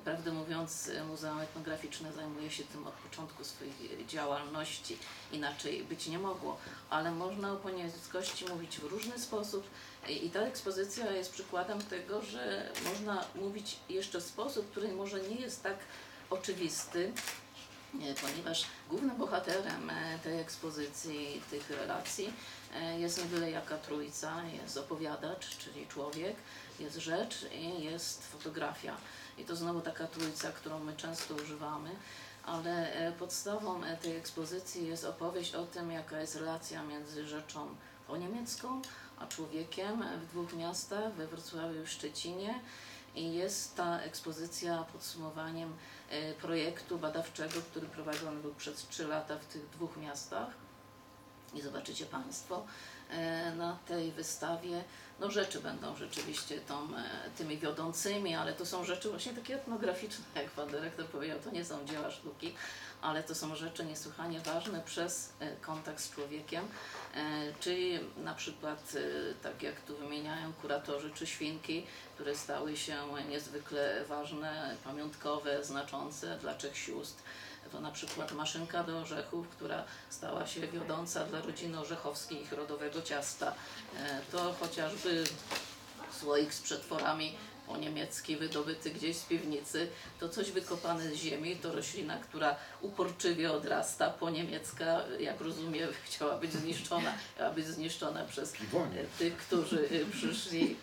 Prawdę mówiąc, Muzeum Etnograficzne zajmuje się tym od początku swojej działalności, inaczej być nie mogło, ale można o poniezgości mówić w różny sposób i ta ekspozycja jest przykładem tego, że można mówić jeszcze w sposób, który może nie jest tak oczywisty, ponieważ głównym bohaterem tej ekspozycji, tych relacji jest nie byle jaka trójca, jest opowiadacz, czyli człowiek, jest rzecz i jest fotografia. I to znowu taka trójca, którą my często używamy, ale podstawą tej ekspozycji jest opowieść o tym, jaka jest relacja między rzeczą poniemiecką a człowiekiem w dwóch miastach, we Wrocławiu i Szczecinie. I jest ta ekspozycja podsumowaniem projektu badawczego, który prowadzony był przez trzy lata w tych dwóch miastach. I zobaczycie Państwo na tej wystawie. No rzeczy będą rzeczywiście tą, tymi wiodącymi, ale to są rzeczy właśnie takie etnograficzne, jak Pan dyrektor powiedział, to nie są dzieła sztuki, ale to są rzeczy niesłychanie ważne przez kontakt z człowiekiem, czyli na przykład, tak jak tu wymieniają kuratorzy czy świnki, które stały się niezwykle ważne, pamiątkowe, znaczące dla trzech sióstr. To na przykład maszynka do orzechów, która stała się wiodąca dla rodziny orzechowskiej ich rodowego ciasta. To chociażby słoik z przetworami po niemiecki wydobyty gdzieś z piwnicy. To coś wykopane z ziemi, to roślina, która uporczywie odrasta, po niemiecka, jak rozumiem, chciała być zniszczona, chciała być zniszczona przez tych, którzy przyszli.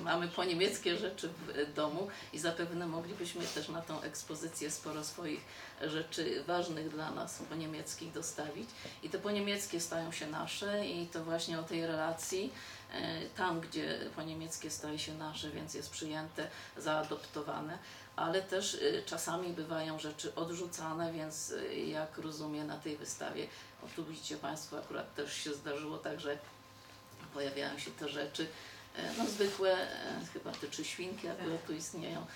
Mamy po niemieckie rzeczy w domu i zapewne moglibyśmy też na tą ekspozycję sporo swoich rzeczy ważnych dla nas po niemieckich dostawić. I te po niemieckie stają się nasze i to właśnie o tej relacji, tam gdzie po niemieckie staje się nasze, więc jest przyjęte, zaadoptowane, ale też czasami bywają rzeczy odrzucane, więc jak rozumiem na tej wystawie, o tu widzicie Państwo, akurat też się zdarzyło, także pojawiają się te rzeczy, no zwykłe, chyba te trzy świnki akurat tu istnieją,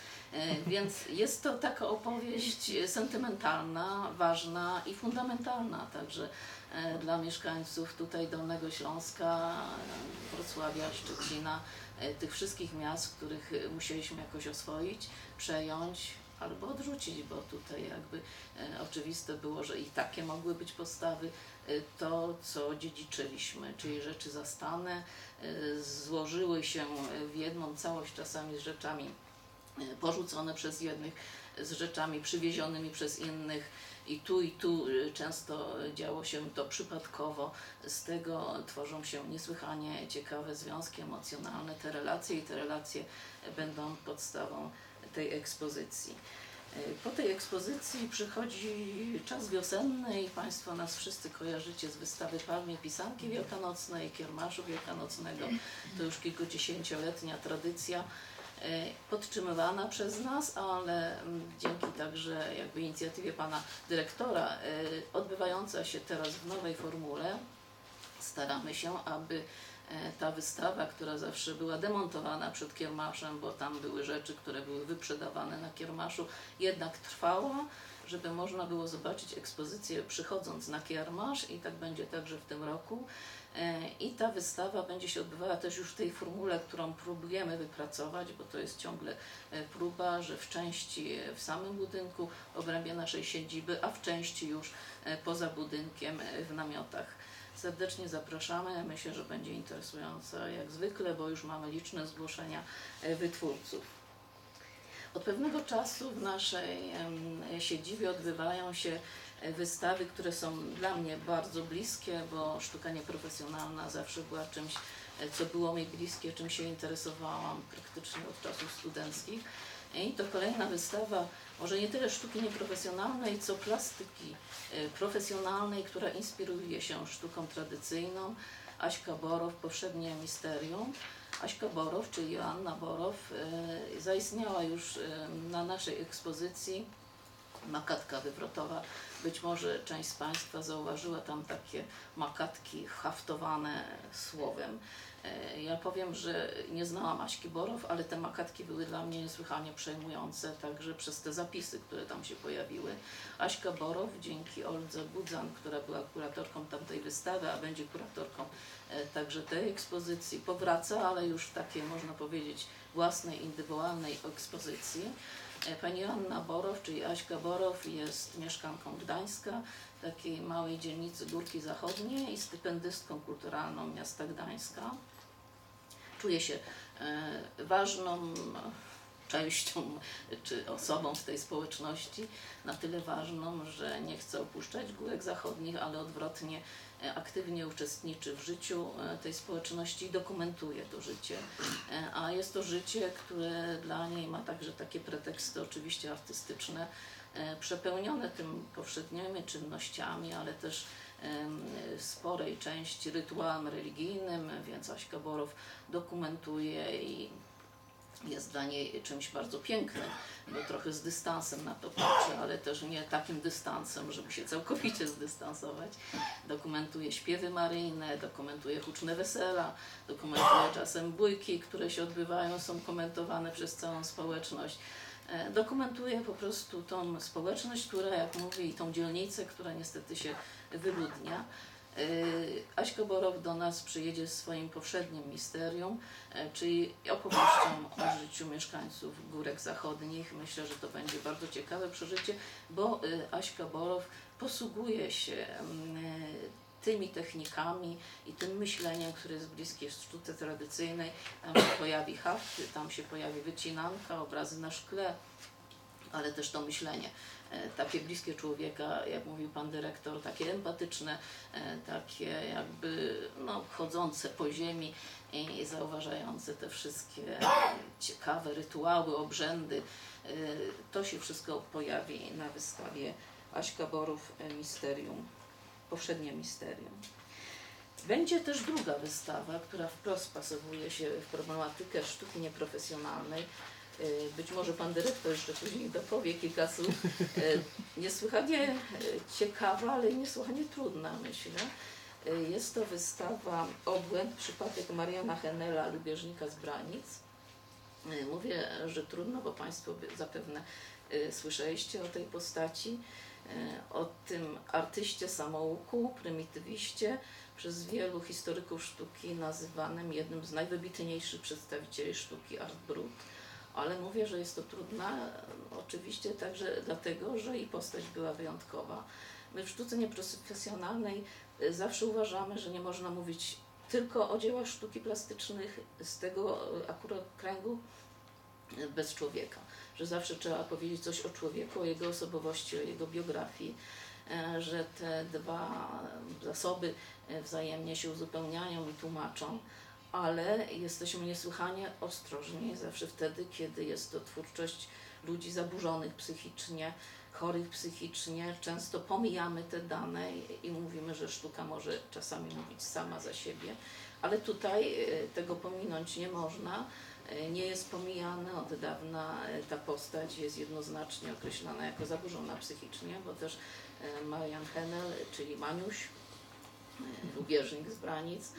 więc jest to taka opowieść sentymentalna, ważna i fundamentalna, także dla mieszkańców tutaj Dolnego Śląska, Wrocławia, Szczecina, tych wszystkich miast, których musieliśmy jakoś oswoić, przejąć albo odrzucić, bo tutaj jakby oczywiste było, że i takie mogły być postawy, to co dziedziczyliśmy, czyli rzeczy zastane złożyły się w jedną całość czasami z rzeczami porzucone przez jednych, z rzeczami przywiezionymi przez innych. I tu i tu często działo się to przypadkowo, z tego tworzą się niesłychanie ciekawe związki emocjonalne, te relacje i te relacje będą podstawą tej ekspozycji. Po tej ekspozycji przychodzi czas wiosenny i Państwo nas wszyscy kojarzycie z wystawy Palmy Pisanki Wielkanocnej, Kiermaszu Wielkanocnego, to już kilkudziesięcioletnia tradycja, podtrzymywana przez nas, ale dzięki także jakby inicjatywie Pana Dyrektora odbywająca się teraz w nowej formule staramy się, aby ta wystawa, która zawsze była demontowana przed kiermaszem, bo tam były rzeczy, które były wyprzedawane na kiermaszu, jednak trwała, żeby można było zobaczyć ekspozycję przychodząc na kiermasz i tak będzie także w tym roku. I ta wystawa będzie się odbywała też już w tej formule, którą próbujemy wypracować, bo to jest ciągle próba, że w części w samym budynku, w obrębie naszej siedziby, a w części już poza budynkiem, w namiotach. Serdecznie zapraszamy, myślę, że będzie interesująca jak zwykle, bo już mamy liczne zgłoszenia wytwórców. Od pewnego czasu w naszej siedzibie odbywają się wystawy, które są dla mnie bardzo bliskie, bo sztuka nieprofesjonalna zawsze była czymś, co było mi bliskie, czym się interesowałam praktycznie od czasów studenckich. I to kolejna wystawa, może nie tyle sztuki nieprofesjonalnej, co plastyki profesjonalnej, która inspiruje się sztuką tradycyjną. Aśka Borow, Powszednie misterium. Aśka Borow, czyli Joanna Borow, zaistniała już na naszej ekspozycji. Makatka wywrotowa. Być może część z Państwa zauważyła tam takie makatki haftowane słowem. Ja powiem, że nie znałam Aśki Borow, ale te makatki były dla mnie niesłychanie przejmujące, także przez te zapisy, które tam się pojawiły. Aśka Borow dzięki Oldze Budzan, która była kuratorką tamtej wystawy, a będzie kuratorką także tej ekspozycji, powraca, ale już w takiej, można powiedzieć, własnej, indywidualnej ekspozycji. Pani Joanna Borow, czyli Aśka Borow, jest mieszkanką Gdańska, takiej małej dzielnicy Górki Zachodniej i stypendystką kulturalną miasta Gdańska. Czuje się ważną częścią czy osobą z tej społeczności, na tyle ważną, że nie chce opuszczać Górek Zachodnich, ale odwrotnie aktywnie uczestniczy w życiu tej społeczności i dokumentuje to życie. A jest to życie, które dla niej ma także takie preteksty oczywiście artystyczne, przepełnione tym powszednimi czynnościami, ale też sporej części rytuałem religijnym, więc Aśka Borow dokumentuje i jest dla niej czymś bardzo pięknym, bo trochę z dystansem na to patrzy, ale też nie takim dystansem, żeby się całkowicie zdystansować. Dokumentuje śpiewy maryjne, dokumentuje huczne wesela, dokumentuje czasem bójki, które się odbywają, są komentowane przez całą społeczność. Dokumentuje po prostu tą społeczność, która, jak mówi, i tą dzielnicę, która niestety się wyludnia. Aśka Borow do nas przyjedzie z swoim powszednim misterium, czyli opowieścią o życiu mieszkańców Górek Zachodnich. Myślę, że to będzie bardzo ciekawe przeżycie, bo Aśka Borow posługuje się tymi technikami i tym myśleniem, które jest bliskie sztuce tradycyjnej. Tam się pojawi haft, tam się pojawi wycinanka, obrazy na szkle, ale też to myślenie takie bliskie człowieka, jak mówił pan dyrektor, takie empatyczne, takie jakby no, chodzące po ziemi i zauważające te wszystkie ciekawe rytuały, obrzędy. To się wszystko pojawi na wystawie Aśka Borow Misterium, powszednie misterium. Będzie też druga wystawa, która wprost pasowuje się w problematykę sztuki nieprofesjonalnej. Być może pan dyrektor jeszcze później dopowie kilka słów. Niesłychanie ciekawa, ale niesłychanie trudna, myślę. Jest to wystawa Obłęd, przypadek Mariana Henela, lubieżnika z Branic. Mówię, że trudno, bo państwo zapewne słyszeliście o tej postaci, o tym artyście samouku, prymitywiście, przez wielu historyków sztuki nazywanym jednym z najwybitniejszych przedstawicieli sztuki art brut. Ale mówię, że jest to trudna, oczywiście także dlatego, że i postać była wyjątkowa. My w sztuce nieprofesjonalnej zawsze uważamy, że nie można mówić tylko o dziełach sztuki plastycznych z tego akurat kręgu bez człowieka. Że zawsze trzeba powiedzieć coś o człowieku, o jego osobowości, o jego biografii, że te dwa zasoby wzajemnie się uzupełniają i tłumaczą. Ale jesteśmy niesłychanie ostrożni zawsze wtedy, kiedy jest to twórczość ludzi zaburzonych psychicznie, chorych psychicznie. Często pomijamy te dane i mówimy, że sztuka może czasami mówić sama za siebie, ale tutaj tego pominąć nie można. Nie jest pomijana od dawna ta postać, jest jednoznacznie określana jako zaburzona psychicznie, bo też Marian Henel, czyli Maniuś, lubieżnik z Branic,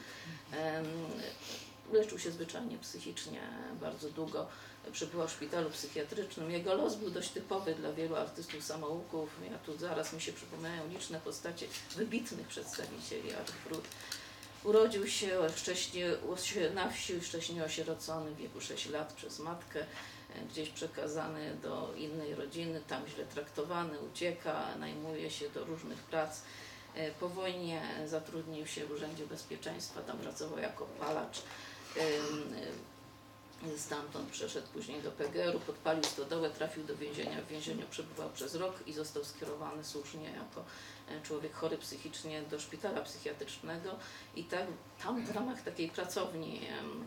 leczył się zwyczajnie psychicznie bardzo długo, przebywał w szpitalu psychiatrycznym. Jego los był dość typowy dla wielu artystów samouków. Ja tu zaraz mi się przypominają liczne postacie wybitnych przedstawicieli art brut. Urodził się wcześniej na wsi, wcześniej osierocony w wieku sześciu lat przez matkę, gdzieś przekazany do innej rodziny, tam źle traktowany, ucieka, najmuje się do różnych prac. Po wojnie zatrudnił się w Urzędzie Bezpieczeństwa, tam pracował jako palacz. Stamtąd przeszedł później do P G R u, podpalił stodołę, trafił do więzienia. W więzieniu przebywał przez rok i został skierowany słusznie jako człowiek chory psychicznie do szpitala psychiatrycznego. I tak, tam w ramach takiej pracowni,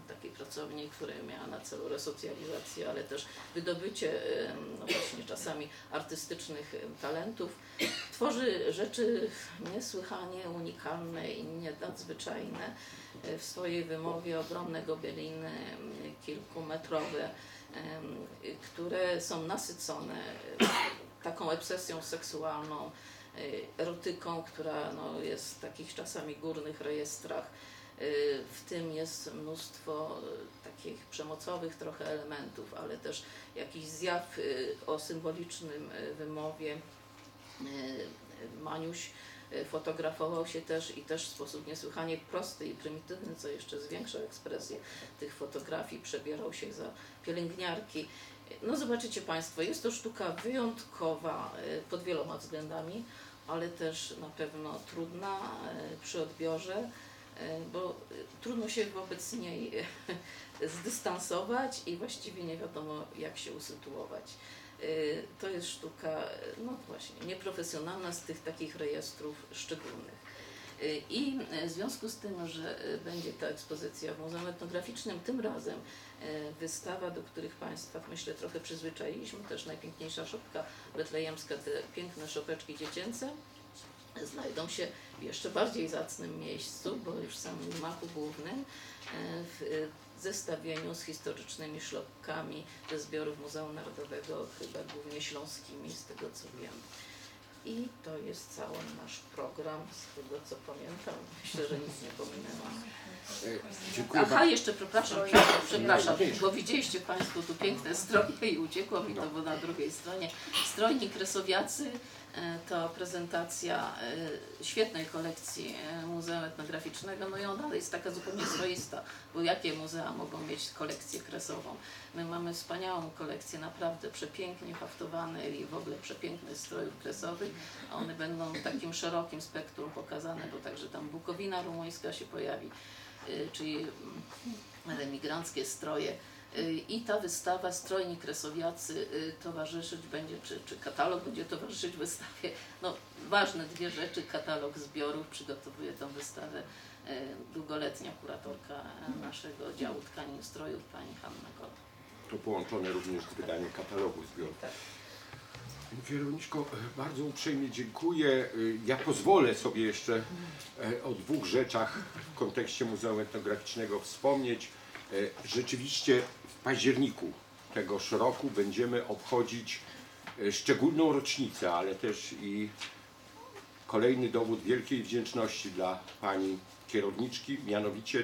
takiej pracowni, która miała na celu resocjalizację, ale też wydobycie no właśnie czasami artystycznych talentów, tworzy rzeczy niesłychanie unikalne i nienadzwyczajne. W swojej wymowie ogromne gobeliny, kilkumetrowe, które są nasycone taką obsesją seksualną, erotyką, która no, jest w takich czasami górnych rejestrach, W tym jest mnóstwo takich przemocowych trochę elementów, ale też jakiś zjaw o symbolicznym wymowie. Maniuś fotografował się też i też w sposób niesłychanie prosty i prymitywny, co jeszcze zwiększa ekspresję tych fotografii, przebierał się za pielęgniarki. No zobaczycie Państwo, jest to sztuka wyjątkowa pod wieloma względami, ale też na pewno trudna przy odbiorze, bo trudno się wobec niej zdystansować i właściwie nie wiadomo, jak się usytuować. To jest sztuka, no właśnie, nieprofesjonalna z tych takich rejestrów szczególnych. I w związku z tym, że będzie ta ekspozycja w Muzeum Etnograficznym, tym razem wystawa, do których Państwa, myślę, trochę przyzwyczailiśmy, też najpiękniejsza szopka betlejemska, te piękne szopeczki dziecięce, znajdą się w jeszcze bardziej zacnym miejscu, bo już w samym gmachu głównym, w zestawieniu z historycznymi szlopkami ze zbiorów Muzeum Narodowego, chyba głównie śląskimi, z tego co wiem. I to jest cały nasz program, z tego co pamiętam. Myślę, że nic nie pominęłam. Dziękuję. Aha, jeszcze przepraszam, przepraszam, bo widzieliście Państwo tu piękne stroje i uciekło mi to, bo na drugiej stronie. Strojni Kresowiacy to prezentacja świetnej kolekcji Muzeum Etnograficznego, no i ona jest taka zupełnie swoista, bo jakie muzea mogą mieć kolekcję kresową? My mamy wspaniałą kolekcję, naprawdę przepięknie haftowane i w ogóle przepięknych strojów kresowych, a one będą w takim szerokim spektrum pokazane, bo także tam Bukowina rumuńska się pojawi, czyli emigranckie stroje. I ta wystawa Strojni Kresowiacy towarzyszyć będzie, czy, czy katalog będzie towarzyszyć wystawie. No ważne dwie rzeczy, katalog zbiorów, przygotowuje tą wystawę długoletnia kuratorka naszego działu tkanin strojów, pani Hanna Gola. To połączone również z wydaniem katalogu zbiorów. Tak. Wieroniczko, bardzo uprzejmie dziękuję. Ja pozwolę sobie jeszcze o dwóch rzeczach w kontekście Muzeum Etnograficznego wspomnieć. Rzeczywiście w październiku tegoż roku będziemy obchodzić szczególną rocznicę, ale też i kolejny dowód wielkiej wdzięczności dla pani kierowniczki, mianowicie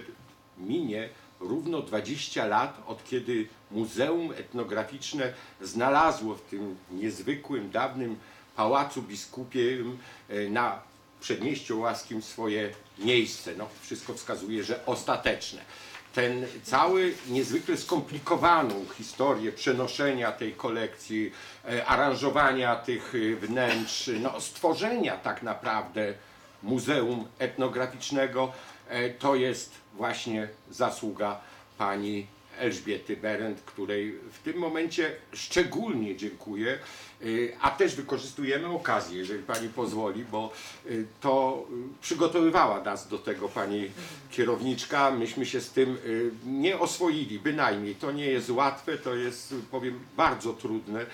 minie równo dwadzieścia lat, od kiedy Muzeum Etnograficzne znalazło w tym niezwykłym, dawnym Pałacu Biskupim na Przedmieściu Łaskim swoje miejsce. No, wszystko wskazuje, że ostateczne. Ten cały niezwykle skomplikowaną historię przenoszenia tej kolekcji, aranżowania tych wnętrz, no, stworzenia tak naprawdę Muzeum Etnograficznego, to jest właśnie zasługa pani Elżbiety Berendt, której w tym momencie szczególnie dziękuję, a też wykorzystujemy okazję, jeżeli pani pozwoli, bo to przygotowywała nas do tego pani kierowniczka. Myśmy się z tym nie oswoili, bynajmniej. To nie jest łatwe, to jest, powiem, bardzo trudne,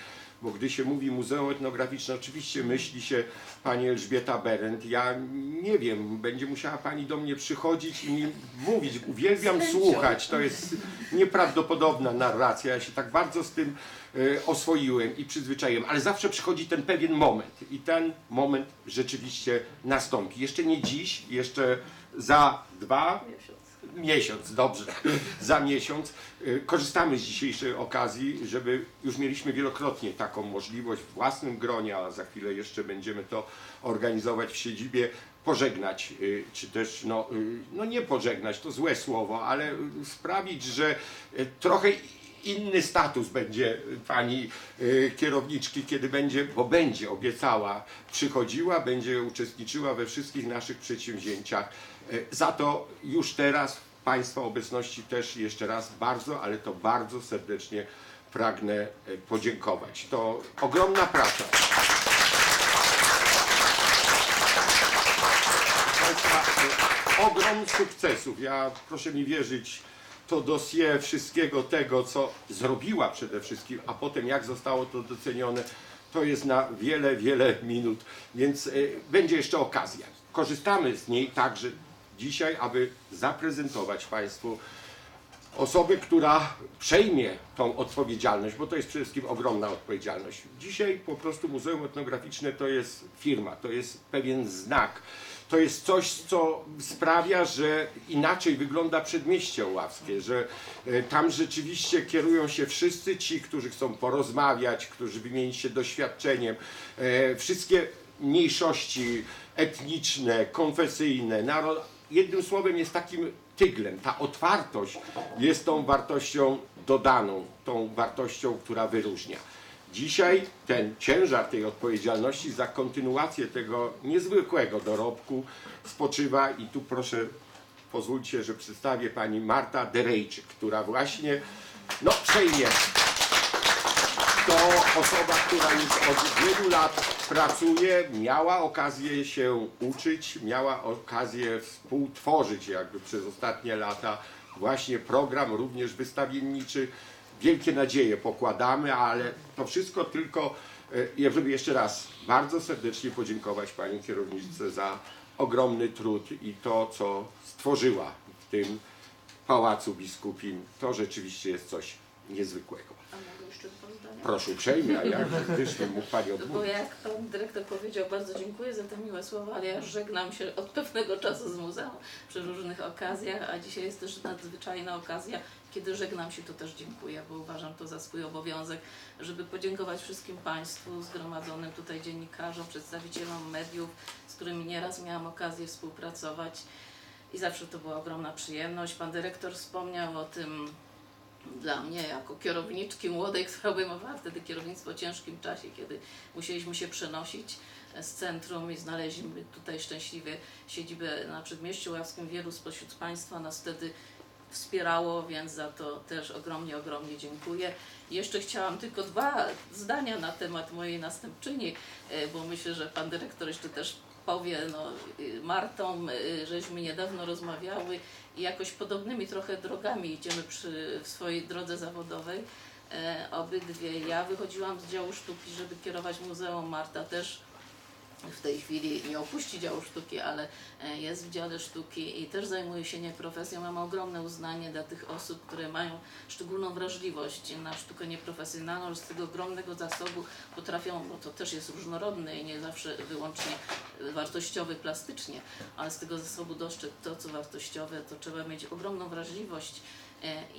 bo gdy się mówi Muzeum Etnograficzne, oczywiście myśli się pani Elżbieta Berendt. Ja nie wiem, będzie musiała pani do mnie przychodzić i mi mówić. Uwielbiam słuchać, to jest nieprawdopodobna narracja. Ja się tak bardzo z tym oswoiłem i przyzwyczaiłem, ale zawsze przychodzi ten pewien moment i ten moment rzeczywiście nastąpi. Jeszcze nie dziś, jeszcze za dwa miesiąc, dobrze, za miesiąc. Korzystamy z dzisiejszej okazji, żeby już mieliśmy wielokrotnie taką możliwość w własnym gronie, a za chwilę jeszcze będziemy to organizować w siedzibie, pożegnać, czy też, no, no nie pożegnać, to złe słowo, ale sprawić, że trochę inny status będzie pani kierowniczki, kiedy będzie, bo będzie obiecała, przychodziła, będzie uczestniczyła we wszystkich naszych przedsięwzięciach. Za to już teraz w Państwa obecności też jeszcze raz bardzo, ale to bardzo serdecznie pragnę podziękować. To ogromna praca. Ogrom sukcesów. Ja, proszę mi wierzyć, to dossier wszystkiego tego, co zrobiła przede wszystkim, a potem jak zostało to docenione, to jest na wiele, wiele minut, więc y, będzie jeszcze okazja. Korzystamy z niej także dzisiaj, aby zaprezentować Państwu osobę, która przejmie tą odpowiedzialność, bo to jest przede wszystkim ogromna odpowiedzialność. Dzisiaj po prostu Muzeum Etnograficzne to jest firma, to jest pewien znak. to jest coś, co sprawia, że inaczej wygląda przedmieście oławskie, że tam rzeczywiście kierują się wszyscy ci, którzy chcą porozmawiać, którzy wymienić się doświadczeniem. Wszystkie mniejszości etniczne, konfesyjne, narod... jednym słowem jest takim tyglem. Ta otwartość jest tą wartością dodaną, tą wartością, która wyróżnia. Dzisiaj ten ciężar tej odpowiedzialności za kontynuację tego niezwykłego dorobku spoczywa i tu proszę, pozwólcie, że przedstawię pani Martę Derejczyk, która właśnie no, przejmie. To osoba, która już od wielu lat pracuje, miała okazję się uczyć, miała okazję współtworzyć jakby przez ostatnie lata właśnie program również wystawienniczy. Wielkie nadzieje pokładamy, ale to wszystko tylko, żeby jeszcze raz bardzo serdecznie podziękować pani kierowniczce za ogromny trud i to, co stworzyła w tym Pałacu Biskupim. To rzeczywiście jest coś niezwykłego. A mogę jeszcze dwa zdania? Proszę uprzejmie, a ja gdyż bym mógł pani odmówić. Bo jak pan dyrektor powiedział, bardzo dziękuję za te miłe słowa, ale ja żegnam się od pewnego czasu z muzeum przy różnych okazjach, a dzisiaj jest też nadzwyczajna okazja, kiedy żegnam się, to też dziękuję, bo uważam to za swój obowiązek, żeby podziękować wszystkim państwu zgromadzonym tutaj dziennikarzom, przedstawicielom mediów, z którymi nieraz miałam okazję współpracować i zawsze to była ogromna przyjemność. Pan dyrektor wspomniał o tym, dla mnie, jako kierowniczki młodej, która obejmowała wtedy kierownictwo w ciężkim czasie, kiedy musieliśmy się przenosić z centrum i znaleźliśmy tutaj szczęśliwie siedzibę na Przedmieściu Oławskim. Wielu spośród państwa nas wtedy wspierało, więc za to też ogromnie, ogromnie dziękuję. Jeszcze chciałam tylko dwa zdania na temat mojej następczyni, bo myślę, że pan dyrektor jeszcze też powie, no, Martą żeśmy niedawno rozmawiały i jakoś podobnymi trochę drogami idziemy przy, w swojej drodze zawodowej. E, obydwie. Ja wychodziłam z działu sztuki, żeby kierować muzeum. Marta też w tej chwili nie opuści działu sztuki, ale jest w dziale sztuki i też zajmuje się nie profesją. Mam ogromne uznanie dla tych osób, które mają szczególną wrażliwość na sztukę nieprofesjonalną, że z tego ogromnego zasobu potrafią, bo to też jest różnorodne i nie zawsze wyłącznie wartościowe plastycznie, ale z tego zasobu dostrzec to, co wartościowe, to trzeba mieć ogromną wrażliwość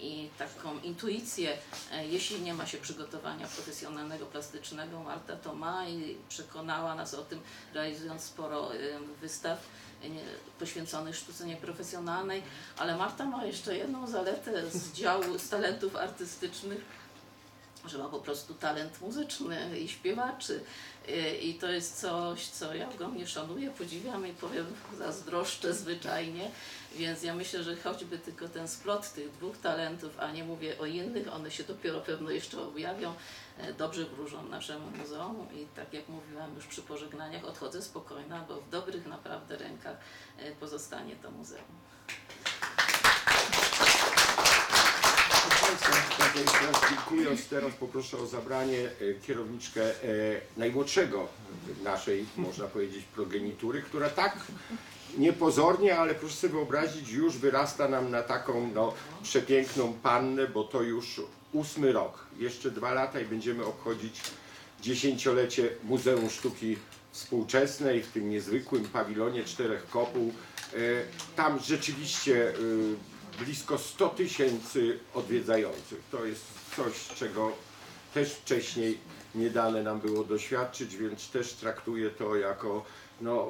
i taką intuicję, jeśli nie ma się przygotowania profesjonalnego, plastycznego. Marta to ma i przekonała nas o tym, realizując sporo wystaw poświęconych sztuce nieprofesjonalnej. Ale Marta ma jeszcze jedną zaletę z działu, z talentów artystycznych, że ma po prostu talent muzyczny i śpiewaczy i to jest coś, co ja ogromnie szanuję, podziwiam i powiem, zazdroszczę zwyczajnie, więc ja myślę, że choćby tylko ten splot tych dwóch talentów, a nie mówię o innych, one się dopiero pewno jeszcze objawią, dobrze wróżą naszemu muzeum i tak jak mówiłam już przy pożegnaniach, odchodzę spokojna, bo w dobrych naprawdę rękach pozostanie to muzeum. Dziękując, teraz poproszę o zabranie kierowniczkę najmłodszego naszej, można powiedzieć, progenitury, która tak niepozornie, ale proszę sobie wyobrazić, już wyrasta nam na taką no, przepiękną pannę, bo to już ósmy rok. Jeszcze dwa lata i będziemy obchodzić dziesięciolecie Muzeum Sztuki Współczesnej w tym niezwykłym pawilonie Czterech Kopuł. Tam rzeczywiście blisko sto tysięcy odwiedzających. To jest coś, czego też wcześniej nie dane nam było doświadczyć, więc też traktuję to jako no,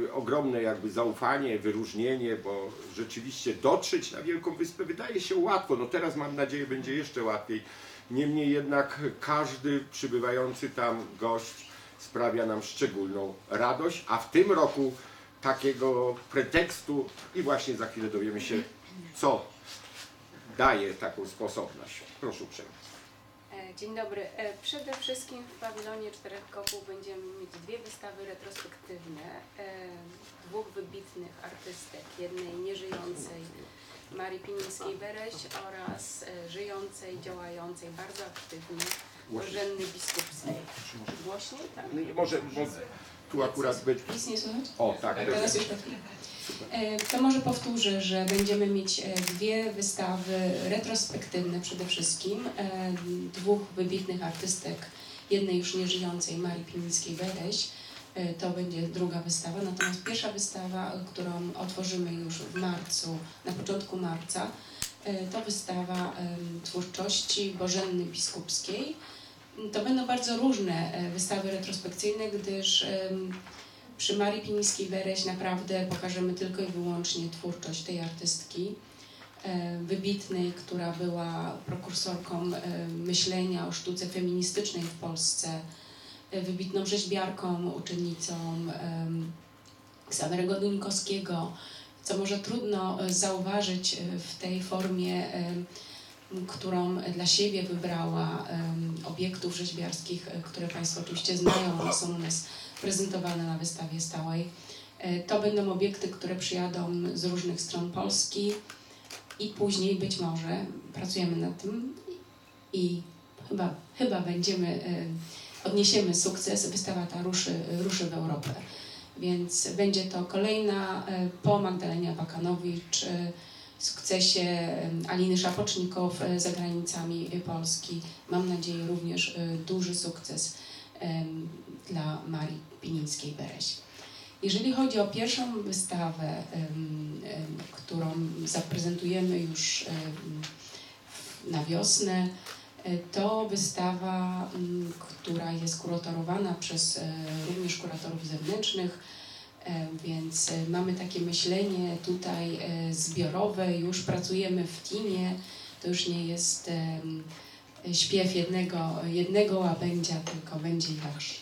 yy, ogromne jakby zaufanie, wyróżnienie, bo rzeczywiście dotrzeć na Wielką Wyspę wydaje się łatwo. No teraz mam nadzieję będzie jeszcze łatwiej. Niemniej jednak każdy przybywający tam gość sprawia nam szczególną radość, a w tym roku takiego pretekstu i właśnie za chwilę dowiemy się, co daje taką sposobność. Proszę uprzejmie. Dzień dobry. Przede wszystkim w pawilonie Czterech Kopuł będziemy mieć dwie wystawy retrospektywne dwóch wybitnych artystek. Jednej nieżyjącej Marii Pinińskiej-Bereś oraz żyjącej, działającej bardzo aktywnie Bożenny Biskupskiej. Głośniej? Tak? No, może, może tu akurat być. O, tak. Teraz już to może powtórzę, że będziemy mieć dwie wystawy retrospektywne przede wszystkim, dwóch wybitnych artystek, jednej już nieżyjącej Marii Pinińskiej-Bereś to będzie druga wystawa. Natomiast pierwsza wystawa, którą otworzymy już w marcu, na początku marca, to wystawa twórczości Bożenny Biskupskiej. To będą bardzo różne wystawy retrospekcyjne, gdyż przy Marii Pinińskiej-Bereś naprawdę pokażemy tylko i wyłącznie twórczość tej artystki wybitnej, która była prekursorką myślenia o sztuce feministycznej w Polsce, wybitną rzeźbiarką, uczennicą Ksawerego Duńkowskiego, co może trudno zauważyć w tej formie, którą dla siebie wybrała, obiektów rzeźbiarskich, które Państwo oczywiście znają, są u nas prezentowane na wystawie stałej. To będą obiekty, które przyjadą z różnych stron Polski i później być może pracujemy nad tym i chyba, chyba będziemy, odniesiemy sukces. Wystawa ta ruszy, ruszy w Europę. Więc będzie to kolejna po Magdalenie Abakanowicz, sukcesie Aliny Szapocznikow za granicami Polski. Mam nadzieję również duży sukces dla Marii Pinińskiej-Bereś. Jeżeli chodzi o pierwszą wystawę, którą zaprezentujemy już na wiosnę, to wystawa, która jest kuratorowana przez również kuratorów zewnętrznych, więc mamy takie myślenie tutaj zbiorowe, już pracujemy w teamie, to już nie jest śpiew jednego, jednego łabędzia, tylko będzie już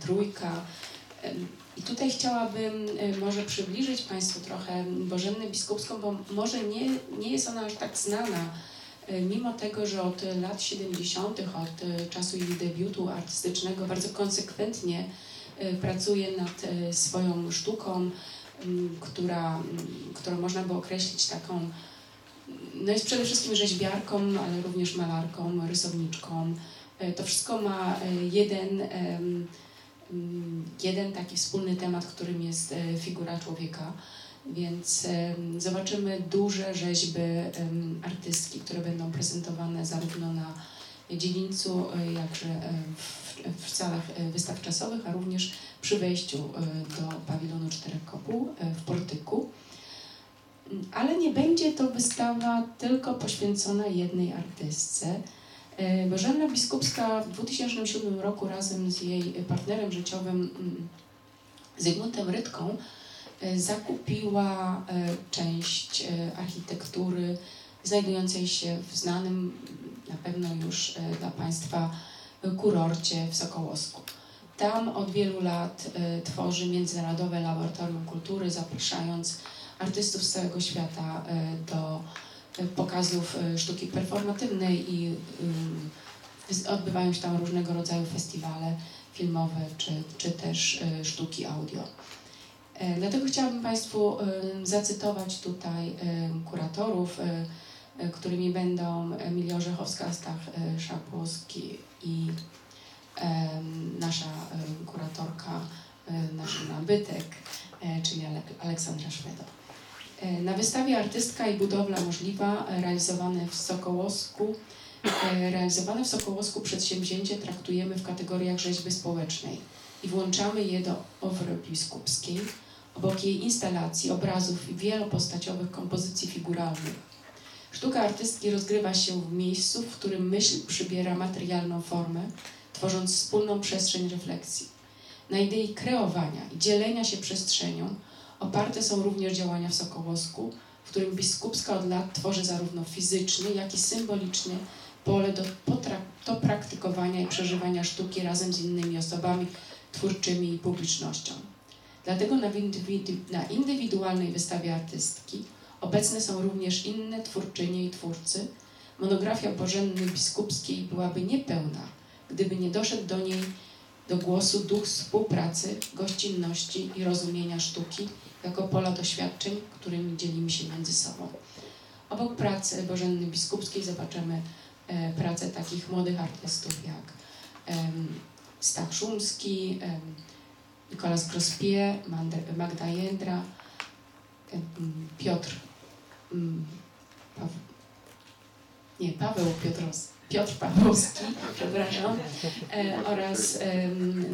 trójka. I tutaj chciałabym może przybliżyć Państwu trochę Bożennę Biskupską, bo może nie, nie jest ona aż tak znana, mimo tego, że od lat siedemdziesiątych, od czasu jej debiutu artystycznego bardzo konsekwentnie pracuje nad swoją sztuką, która, którą można by określić taką, no jest przede wszystkim rzeźbiarką, ale również malarką, rysowniczką. To wszystko ma jeden, jeden taki wspólny temat, którym jest figura człowieka. Więc zobaczymy duże rzeźby artystki, które będą prezentowane zarówno na dziedzińcu, jakże w salach wystaw czasowych, a również przy wejściu do Pawilonu Czterech Kopuł w portyku. Ale nie będzie to wystawa tylko poświęcona jednej artystce. Bożenna Biskupska w dwa tysiące siódmym roku razem z jej partnerem życiowym Zygmuntem Rydką zakupiła część architektury znajdującej się w znanym na pewno już dla Państwa kurorcie w Sokołowsku. Tam od wielu lat tworzy Międzynarodowe Laboratorium Kultury, zapraszając artystów z całego świata do pokazów sztuki performatywnej i odbywają się tam różnego rodzaju festiwale filmowe czy, czy też sztuki audio. Dlatego chciałabym Państwu zacytować tutaj kuratorów, którymi będą Emilia Orzechowska, Stach Szapłowski i nasza kuratorka, nasz nabytek, czyli Aleksandra Szwedo. Na wystawie Artystka i budowla możliwa, realizowane w Sokołowsku, realizowane w Sokołowsku przedsięwzięcie traktujemy w kategoriach rzeźby społecznej i włączamy je do ofry biskupskiej. Obok jej instalacji, obrazów i wielopostaciowych kompozycji figuralnych. Sztuka artystki rozgrywa się w miejscu, w którym myśl przybiera materialną formę, tworząc wspólną przestrzeń refleksji. Na idei kreowania i dzielenia się przestrzenią oparte są również działania w Sokołowsku, w którym Biskupska od lat tworzy zarówno fizycznie, jak i symbolicznie pole do, do praktykowania i przeżywania sztuki razem z innymi osobami twórczymi i publicznością. Dlatego na, indywidu na indywidualnej wystawie artystki obecne są również inne twórczynie i twórcy. Monografia Bożenny Biskupskiej byłaby niepełna, gdyby nie doszedł do niej do głosu duch współpracy, gościnności i rozumienia sztuki jako pola doświadczeń, którymi dzielimy się między sobą. Obok pracy Bożenny Biskupskiej zobaczymy e, pracę takich młodych artystów jak e, Stach Szumski, e, Nicolas Grospie, Magda Jędra, Piotr nie, Paweł Piotrowski, Piotr Pawłowski, przepraszam, e, oraz e,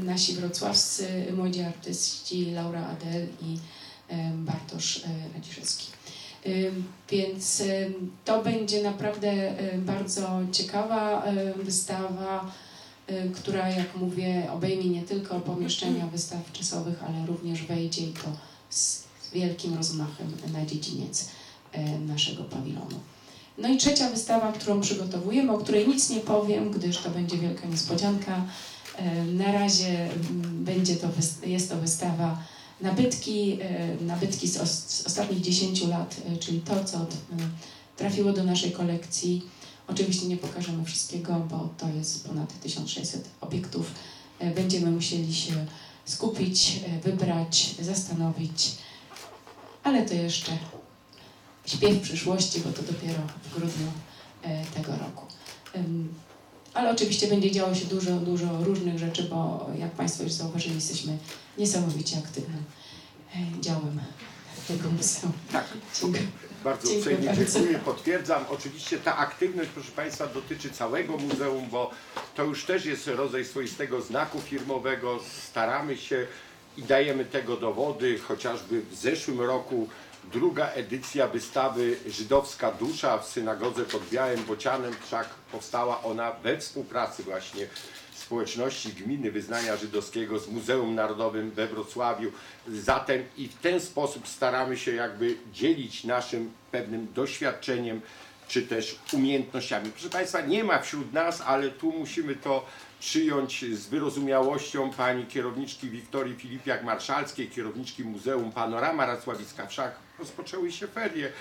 nasi wrocławscy młodzi artyści Laura Adel i e, Bartosz e, Radziszewski. E, więc e, to będzie naprawdę e, bardzo ciekawa e, wystawa, e, która, jak mówię, obejmie nie tylko pomieszczenia wystaw czasowych, ale również wejdzie, i to z wielkim rozmachem, na dziedziniec e, naszego pawilonu. No i trzecia wystawa, którą przygotowujemy, o której nic nie powiem, gdyż to będzie wielka niespodzianka. Na razie będzie to, jest to wystawa nabytki, nabytki z, z ostatnich dziesięciu lat, czyli to, co trafiło do naszej kolekcji. Oczywiście nie pokażemy wszystkiego, bo to jest ponad tysiąc sześćset obiektów. Będziemy musieli się skupić, wybrać, zastanowić, ale to jeszcze śpiew przyszłości, bo to dopiero w grudniu tego roku. Ale oczywiście będzie działo się dużo, dużo różnych rzeczy, bo jak Państwo już zauważyli, jesteśmy niesamowicie aktywnym działem tego muzeum. Tak, bardzo uprzejmie dziękuję, potwierdzam. Oczywiście ta aktywność, proszę Państwa, dotyczy całego muzeum, bo to już też jest rodzaj swoistego znaku firmowego. Staramy się i dajemy tego dowody, chociażby w zeszłym roku druga edycja wystawy Żydowska Dusza w synagodze pod Białym Bocianem, wszak powstała ona we współpracy właśnie społeczności gminy wyznania żydowskiego z Muzeum Narodowym we Wrocławiu. Zatem i w ten sposób staramy się jakby dzielić naszym pewnym doświadczeniem czy też umiejętnościami. Proszę Państwa, nie ma wśród nas, ale tu musimy to przyjąć z wyrozumiałością pani kierowniczki Wiktorii Filipiak-Marszalskiej, kierowniczki Muzeum Panorama Racławicka, wszak rozpoczęły się ferie.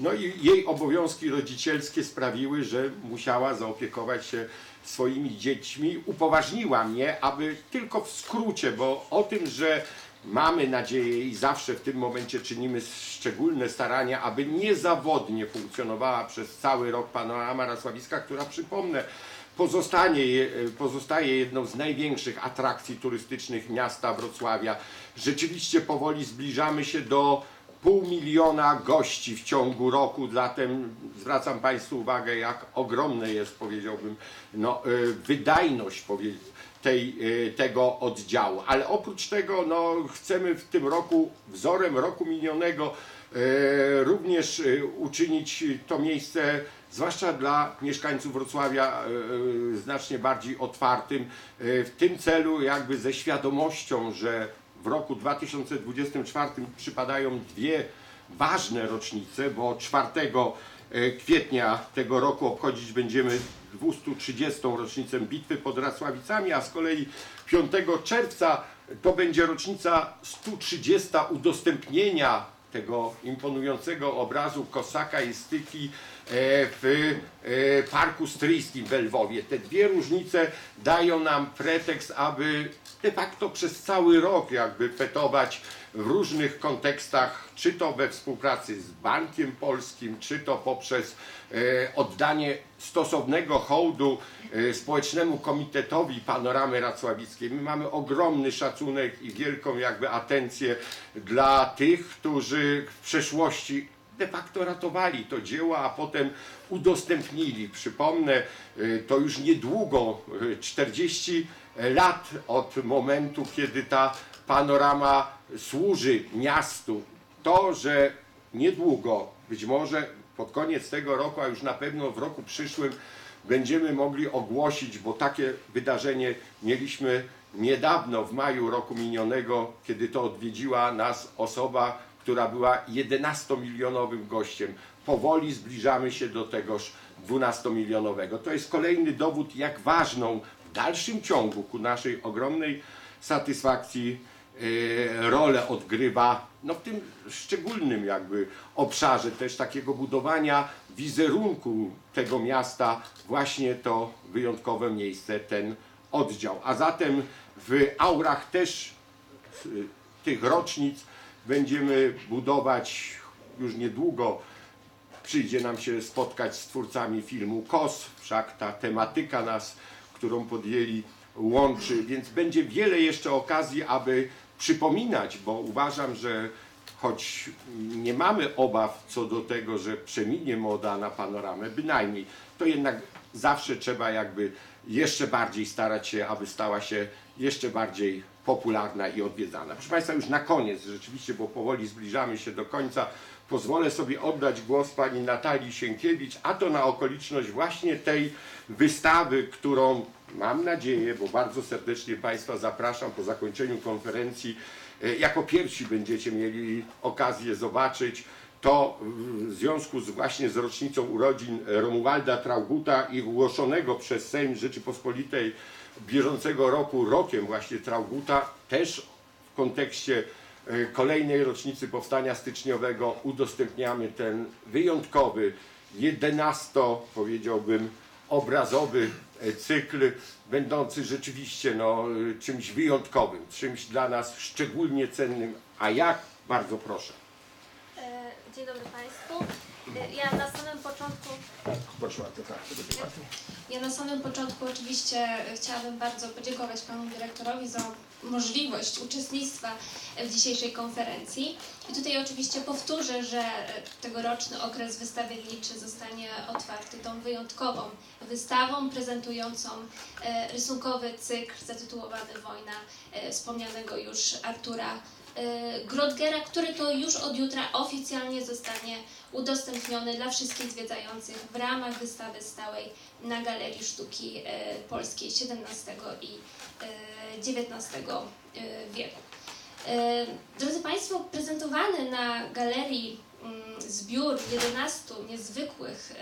No i jej obowiązki rodzicielskie sprawiły, że musiała zaopiekować się swoimi dziećmi. Upoważniła mnie, aby tylko w skrócie, bo o tym, że mamy nadzieję i zawsze w tym momencie czynimy szczególne starania, aby niezawodnie funkcjonowała przez cały rok Panorama Racławicka, która, przypomnę, Pozostanie, pozostaje jedną z największych atrakcji turystycznych miasta Wrocławia. Rzeczywiście powoli zbliżamy się do pół miliona gości w ciągu roku, zatem zwracam Państwu uwagę, jak ogromne jest, powiedziałbym, no, wydajność tej, tego oddziału. Ale oprócz tego no, chcemy w tym roku, wzorem roku minionego, również uczynić to miejsce, zwłaszcza dla mieszkańców Wrocławia, znacznie bardziej otwartym. W tym celu jakby ze świadomością, że w roku dwa tysiące dwudziestym czwartym przypadają dwie ważne rocznice, bo czwartego kwietnia tego roku obchodzić będziemy dwustu trzydziestą rocznicę bitwy pod Racławicami, a z kolei piątego czerwca to będzie rocznica stu trzydziestej udostępnienia tego imponującego obrazu Kosaka i Styki w Parku Stryjskim we Lwowie. Te dwie różnice dają nam pretekst, aby de facto przez cały rok jakby fetować w różnych kontekstach, czy to we współpracy z Bankiem Polskim, czy to poprzez oddanie stosownego hołdu społecznemu komitetowi Panoramy Racławickiej. My mamy ogromny szacunek i wielką jakby atencję dla tych, którzy w przeszłości de facto ratowali to dzieło, a potem udostępnili. Przypomnę, to już niedługo, czterdzieści lat od momentu, kiedy ta panorama służy miastu. To, że niedługo, być może pod koniec tego roku, a już na pewno w roku przyszłym będziemy mogli ogłosić, bo takie wydarzenie mieliśmy niedawno, w maju roku minionego, kiedy to odwiedziła nas osoba, która była jedenastomilionowym gościem. Powoli zbliżamy się do tegoż dwunastomilionowego. To jest kolejny dowód, jak ważną w dalszym ciągu ku naszej ogromnej satysfakcji e, rolę odgrywa, no w tym szczególnym jakby obszarze też takiego budowania wizerunku tego miasta właśnie to wyjątkowe miejsce, ten oddział. A zatem w aurach też e, tych rocznic będziemy budować już niedługo. Przyjdzie nam się spotkać z twórcami filmu K O S, wszak ta tematyka nas, którą podjęli, łączy, więc będzie wiele jeszcze okazji, aby przypominać, bo uważam, że choć nie mamy obaw co do tego, że przeminie moda na panoramę, bynajmniej, to jednak zawsze trzeba jakby jeszcze bardziej starać się, aby stała się jeszcze bardziej popularna i odwiedzana. Proszę Państwa, już na koniec rzeczywiście, bo powoli zbliżamy się do końca, pozwolę sobie oddać głos pani Natalii Sienkiewicz, a to na okoliczność właśnie tej wystawy, którą mam nadzieję, bo bardzo serdecznie Państwa zapraszam po zakończeniu konferencji, jako pierwsi będziecie mieli okazję zobaczyć. To w związku z właśnie z rocznicą urodzin Romualda Trauguta i ogłoszonego przez Sejm Rzeczypospolitej bieżącego roku rokiem właśnie Trauguta, też w kontekście kolejnej rocznicy powstania styczniowego udostępniamy ten wyjątkowy, jedenasto, powiedziałbym, obrazowy cykl, będący rzeczywiście no, czymś wyjątkowym, czymś dla nas szczególnie cennym. A jak? Bardzo proszę. Dzień dobry Państwu. Ja na samym początku... Poszła, to tak, to będzie ładnie. Ja na samym początku oczywiście chciałabym bardzo podziękować Panu Dyrektorowi za możliwość uczestnictwa w dzisiejszej konferencji. I tutaj oczywiście powtórzę, że tegoroczny okres wystawienniczy zostanie otwarty tą wyjątkową wystawą prezentującą rysunkowy cykl zatytułowany Wojna wspomnianego już Artura Grottgera, który to już od jutra oficjalnie zostanie udostępniony dla wszystkich zwiedzających w ramach wystawy stałej na Galerii Sztuki Polskiej siedemnastego i dziewiętnastego wieku. Drodzy Państwo, prezentowany na galerii zbiór jedenastu niezwykłych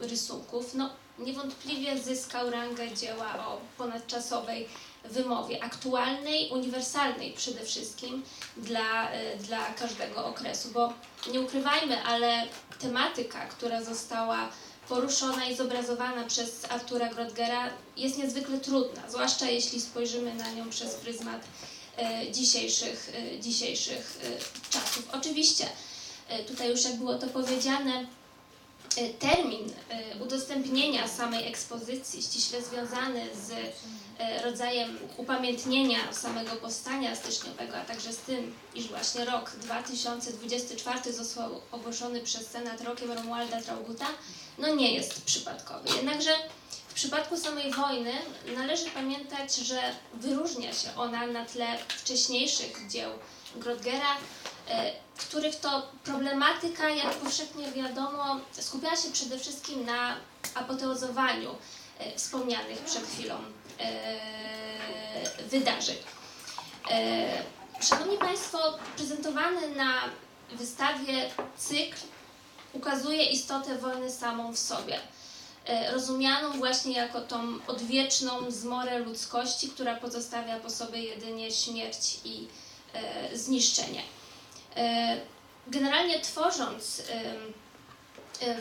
rysunków no, niewątpliwie zyskał rangę dzieła o ponadczasowej wymowie, aktualnej, uniwersalnej przede wszystkim dla, dla każdego okresu, bo nie ukrywajmy, ale tematyka, która została poruszona i zobrazowana przez Artura Grottgera jest niezwykle trudna, zwłaszcza jeśli spojrzymy na nią przez pryzmat e, dzisiejszych, e, dzisiejszych e, czasów. Oczywiście, e, tutaj już jak było to powiedziane, e, termin e, udostępnienia samej ekspozycji ściśle związany z rodzajem upamiętnienia samego powstania styczniowego, a także z tym, iż właśnie rok dwa tysiące dwudziesty czwarty został ogłoszony przez Senat rokiem Romualda Trauguta, no nie jest przypadkowy. Jednakże w przypadku samej wojny należy pamiętać, że wyróżnia się ona na tle wcześniejszych dzieł Grottgera, których to problematyka, jak powszechnie wiadomo, skupiała się przede wszystkim na apoteozowaniu wspomnianych przed chwilą wydarzeń. Szanowni Państwo, prezentowany na wystawie cykl ukazuje istotę wojny samą w sobie, rozumianą właśnie jako tą odwieczną zmorę ludzkości, która pozostawia po sobie jedynie śmierć i zniszczenie. Generalnie tworząc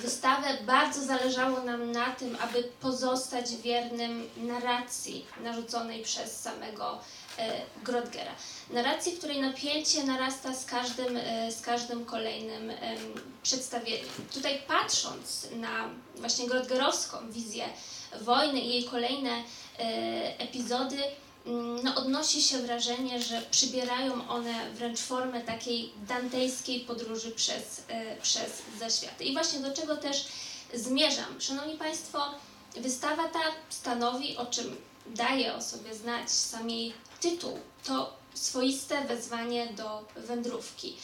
wystawę, bardzo zależało nam na tym, aby pozostać wiernym narracji narzuconej przez samego e, Grottgera. Narracji, której napięcie narasta z każdym, e, z każdym kolejnym e, przedstawieniem. Tutaj patrząc na właśnie grottgerowską wizję wojny i jej kolejne e, epizody, no, odnosi się wrażenie, że przybierają one wręcz formę takiej dantejskiej podróży przez, e, przez zaświaty. I właśnie do czego też zmierzam. Szanowni Państwo, wystawa ta stanowi, o czym daje o sobie znać sam jej tytuł, to swoiste wezwanie do wędrówki,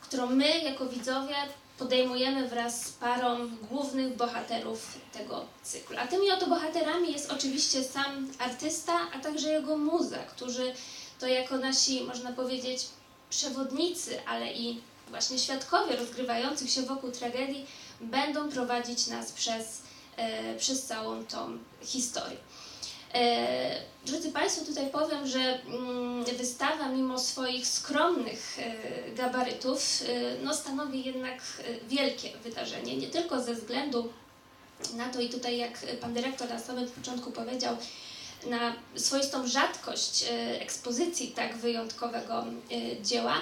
którą my jako widzowie podejmujemy wraz z parą głównych bohaterów tego cyklu. A tymi oto bohaterami jest oczywiście sam artysta, a także jego muza, którzy to jako nasi, można powiedzieć, przewodnicy, ale i właśnie świadkowie rozgrywających się wokół tragedii będą prowadzić nas przez, e, przez całą tą historię. E, drodzy Państwo, tutaj powiem, że mm, wystawa mimo swoich skromnych e, gabarytów e, no, stanowi jednak e, wielkie wydarzenie, nie tylko ze względu na to i tutaj jak Pan Dyrektor na samym początku powiedział, na swoistą rzadkość e, ekspozycji tak wyjątkowego e, dzieła,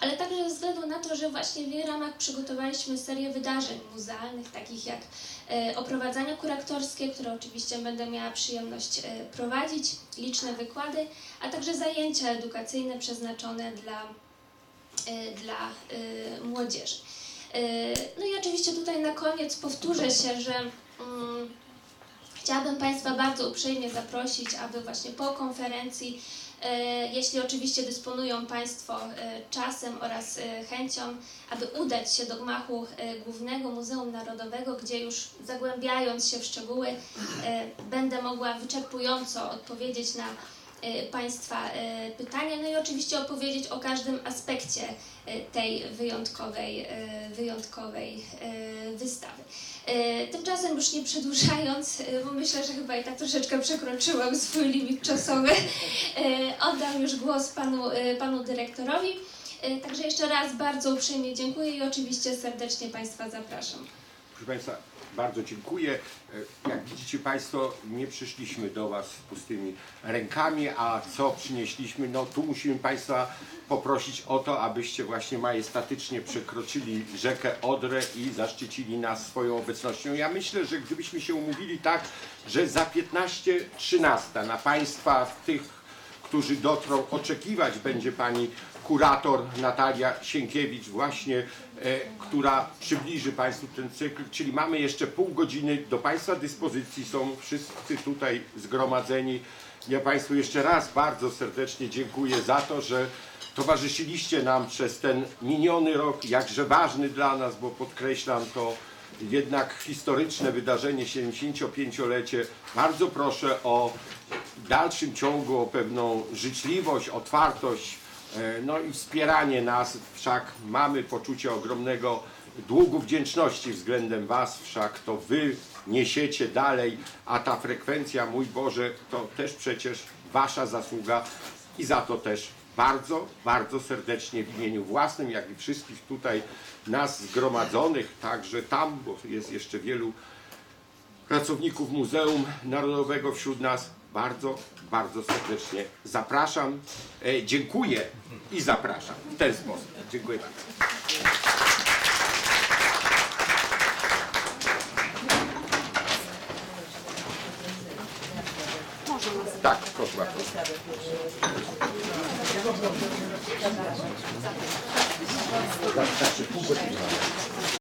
ale także ze względu na to, że właśnie w jej ramach przygotowaliśmy serię wydarzeń muzealnych, takich jak e, oprowadzania kuratorskie, które oczywiście będę miała przyjemność e, prowadzić, liczne wykłady, a także zajęcia edukacyjne przeznaczone dla, e, dla e, młodzieży. E, no i oczywiście tutaj na koniec powtórzę się, że Chciałabym Państwa bardzo uprzejmie zaprosić, aby właśnie po konferencji, jeśli oczywiście dysponują Państwo czasem oraz chęcią, aby udać się do gmachu Głównego Muzeum Narodowego, gdzie już zagłębiając się w szczegóły, będę mogła wyczerpująco odpowiedzieć na Państwa pytania, no i oczywiście opowiedzieć o każdym aspekcie tej wyjątkowej, wyjątkowej wystawy. Tymczasem już nie przedłużając, bo myślę, że chyba i tak troszeczkę przekroczyłam swój limit czasowy, oddam już głos panu, panu dyrektorowi. Także jeszcze raz bardzo uprzejmie dziękuję i oczywiście serdecznie Państwa zapraszam. Proszę Państwa, bardzo dziękuję. Jak widzicie Państwo, nie przyszliśmy do Was z pustymi rękami, a co przynieśliśmy? No tu musimy Państwa poprosić o to, abyście właśnie majestatycznie przekroczyli rzekę Odrę i zaszczycili nas swoją obecnością. Ja myślę, że gdybyśmy się umówili tak, że za piętnastą trzynaście na Państwa, tych, którzy dotrą, oczekiwać będzie Pani kurator Natalia Sienkiewicz właśnie, e, która przybliży Państwu ten cykl, czyli mamy jeszcze pół godziny, do Państwa dyspozycji są wszyscy tutaj zgromadzeni. Ja Państwu jeszcze raz bardzo serdecznie dziękuję za to, że towarzyszyliście nam przez ten miniony rok, jakże ważny dla nas, bo podkreślam to jednak historyczne wydarzenie, siedemdziesięciopięciolecie. Bardzo proszę o dalszym ciągu, o pewną życzliwość, otwartość, no i wspieranie nas, wszak mamy poczucie ogromnego długu wdzięczności względem Was, wszak to Wy niesiecie dalej, a ta frekwencja, mój Boże, to też przecież Wasza zasługa i za to też bardzo, bardzo serdecznie w imieniu własnym, jak i wszystkich tutaj nas zgromadzonych, także tam, bo jest jeszcze wielu pracowników Muzeum Narodowego wśród nas, bardzo, bardzo serdecznie zapraszam, e, dziękuję i zapraszam w ten sposób. Dziękuję bardzo. Tak, proszę bardzo. Tak, tak,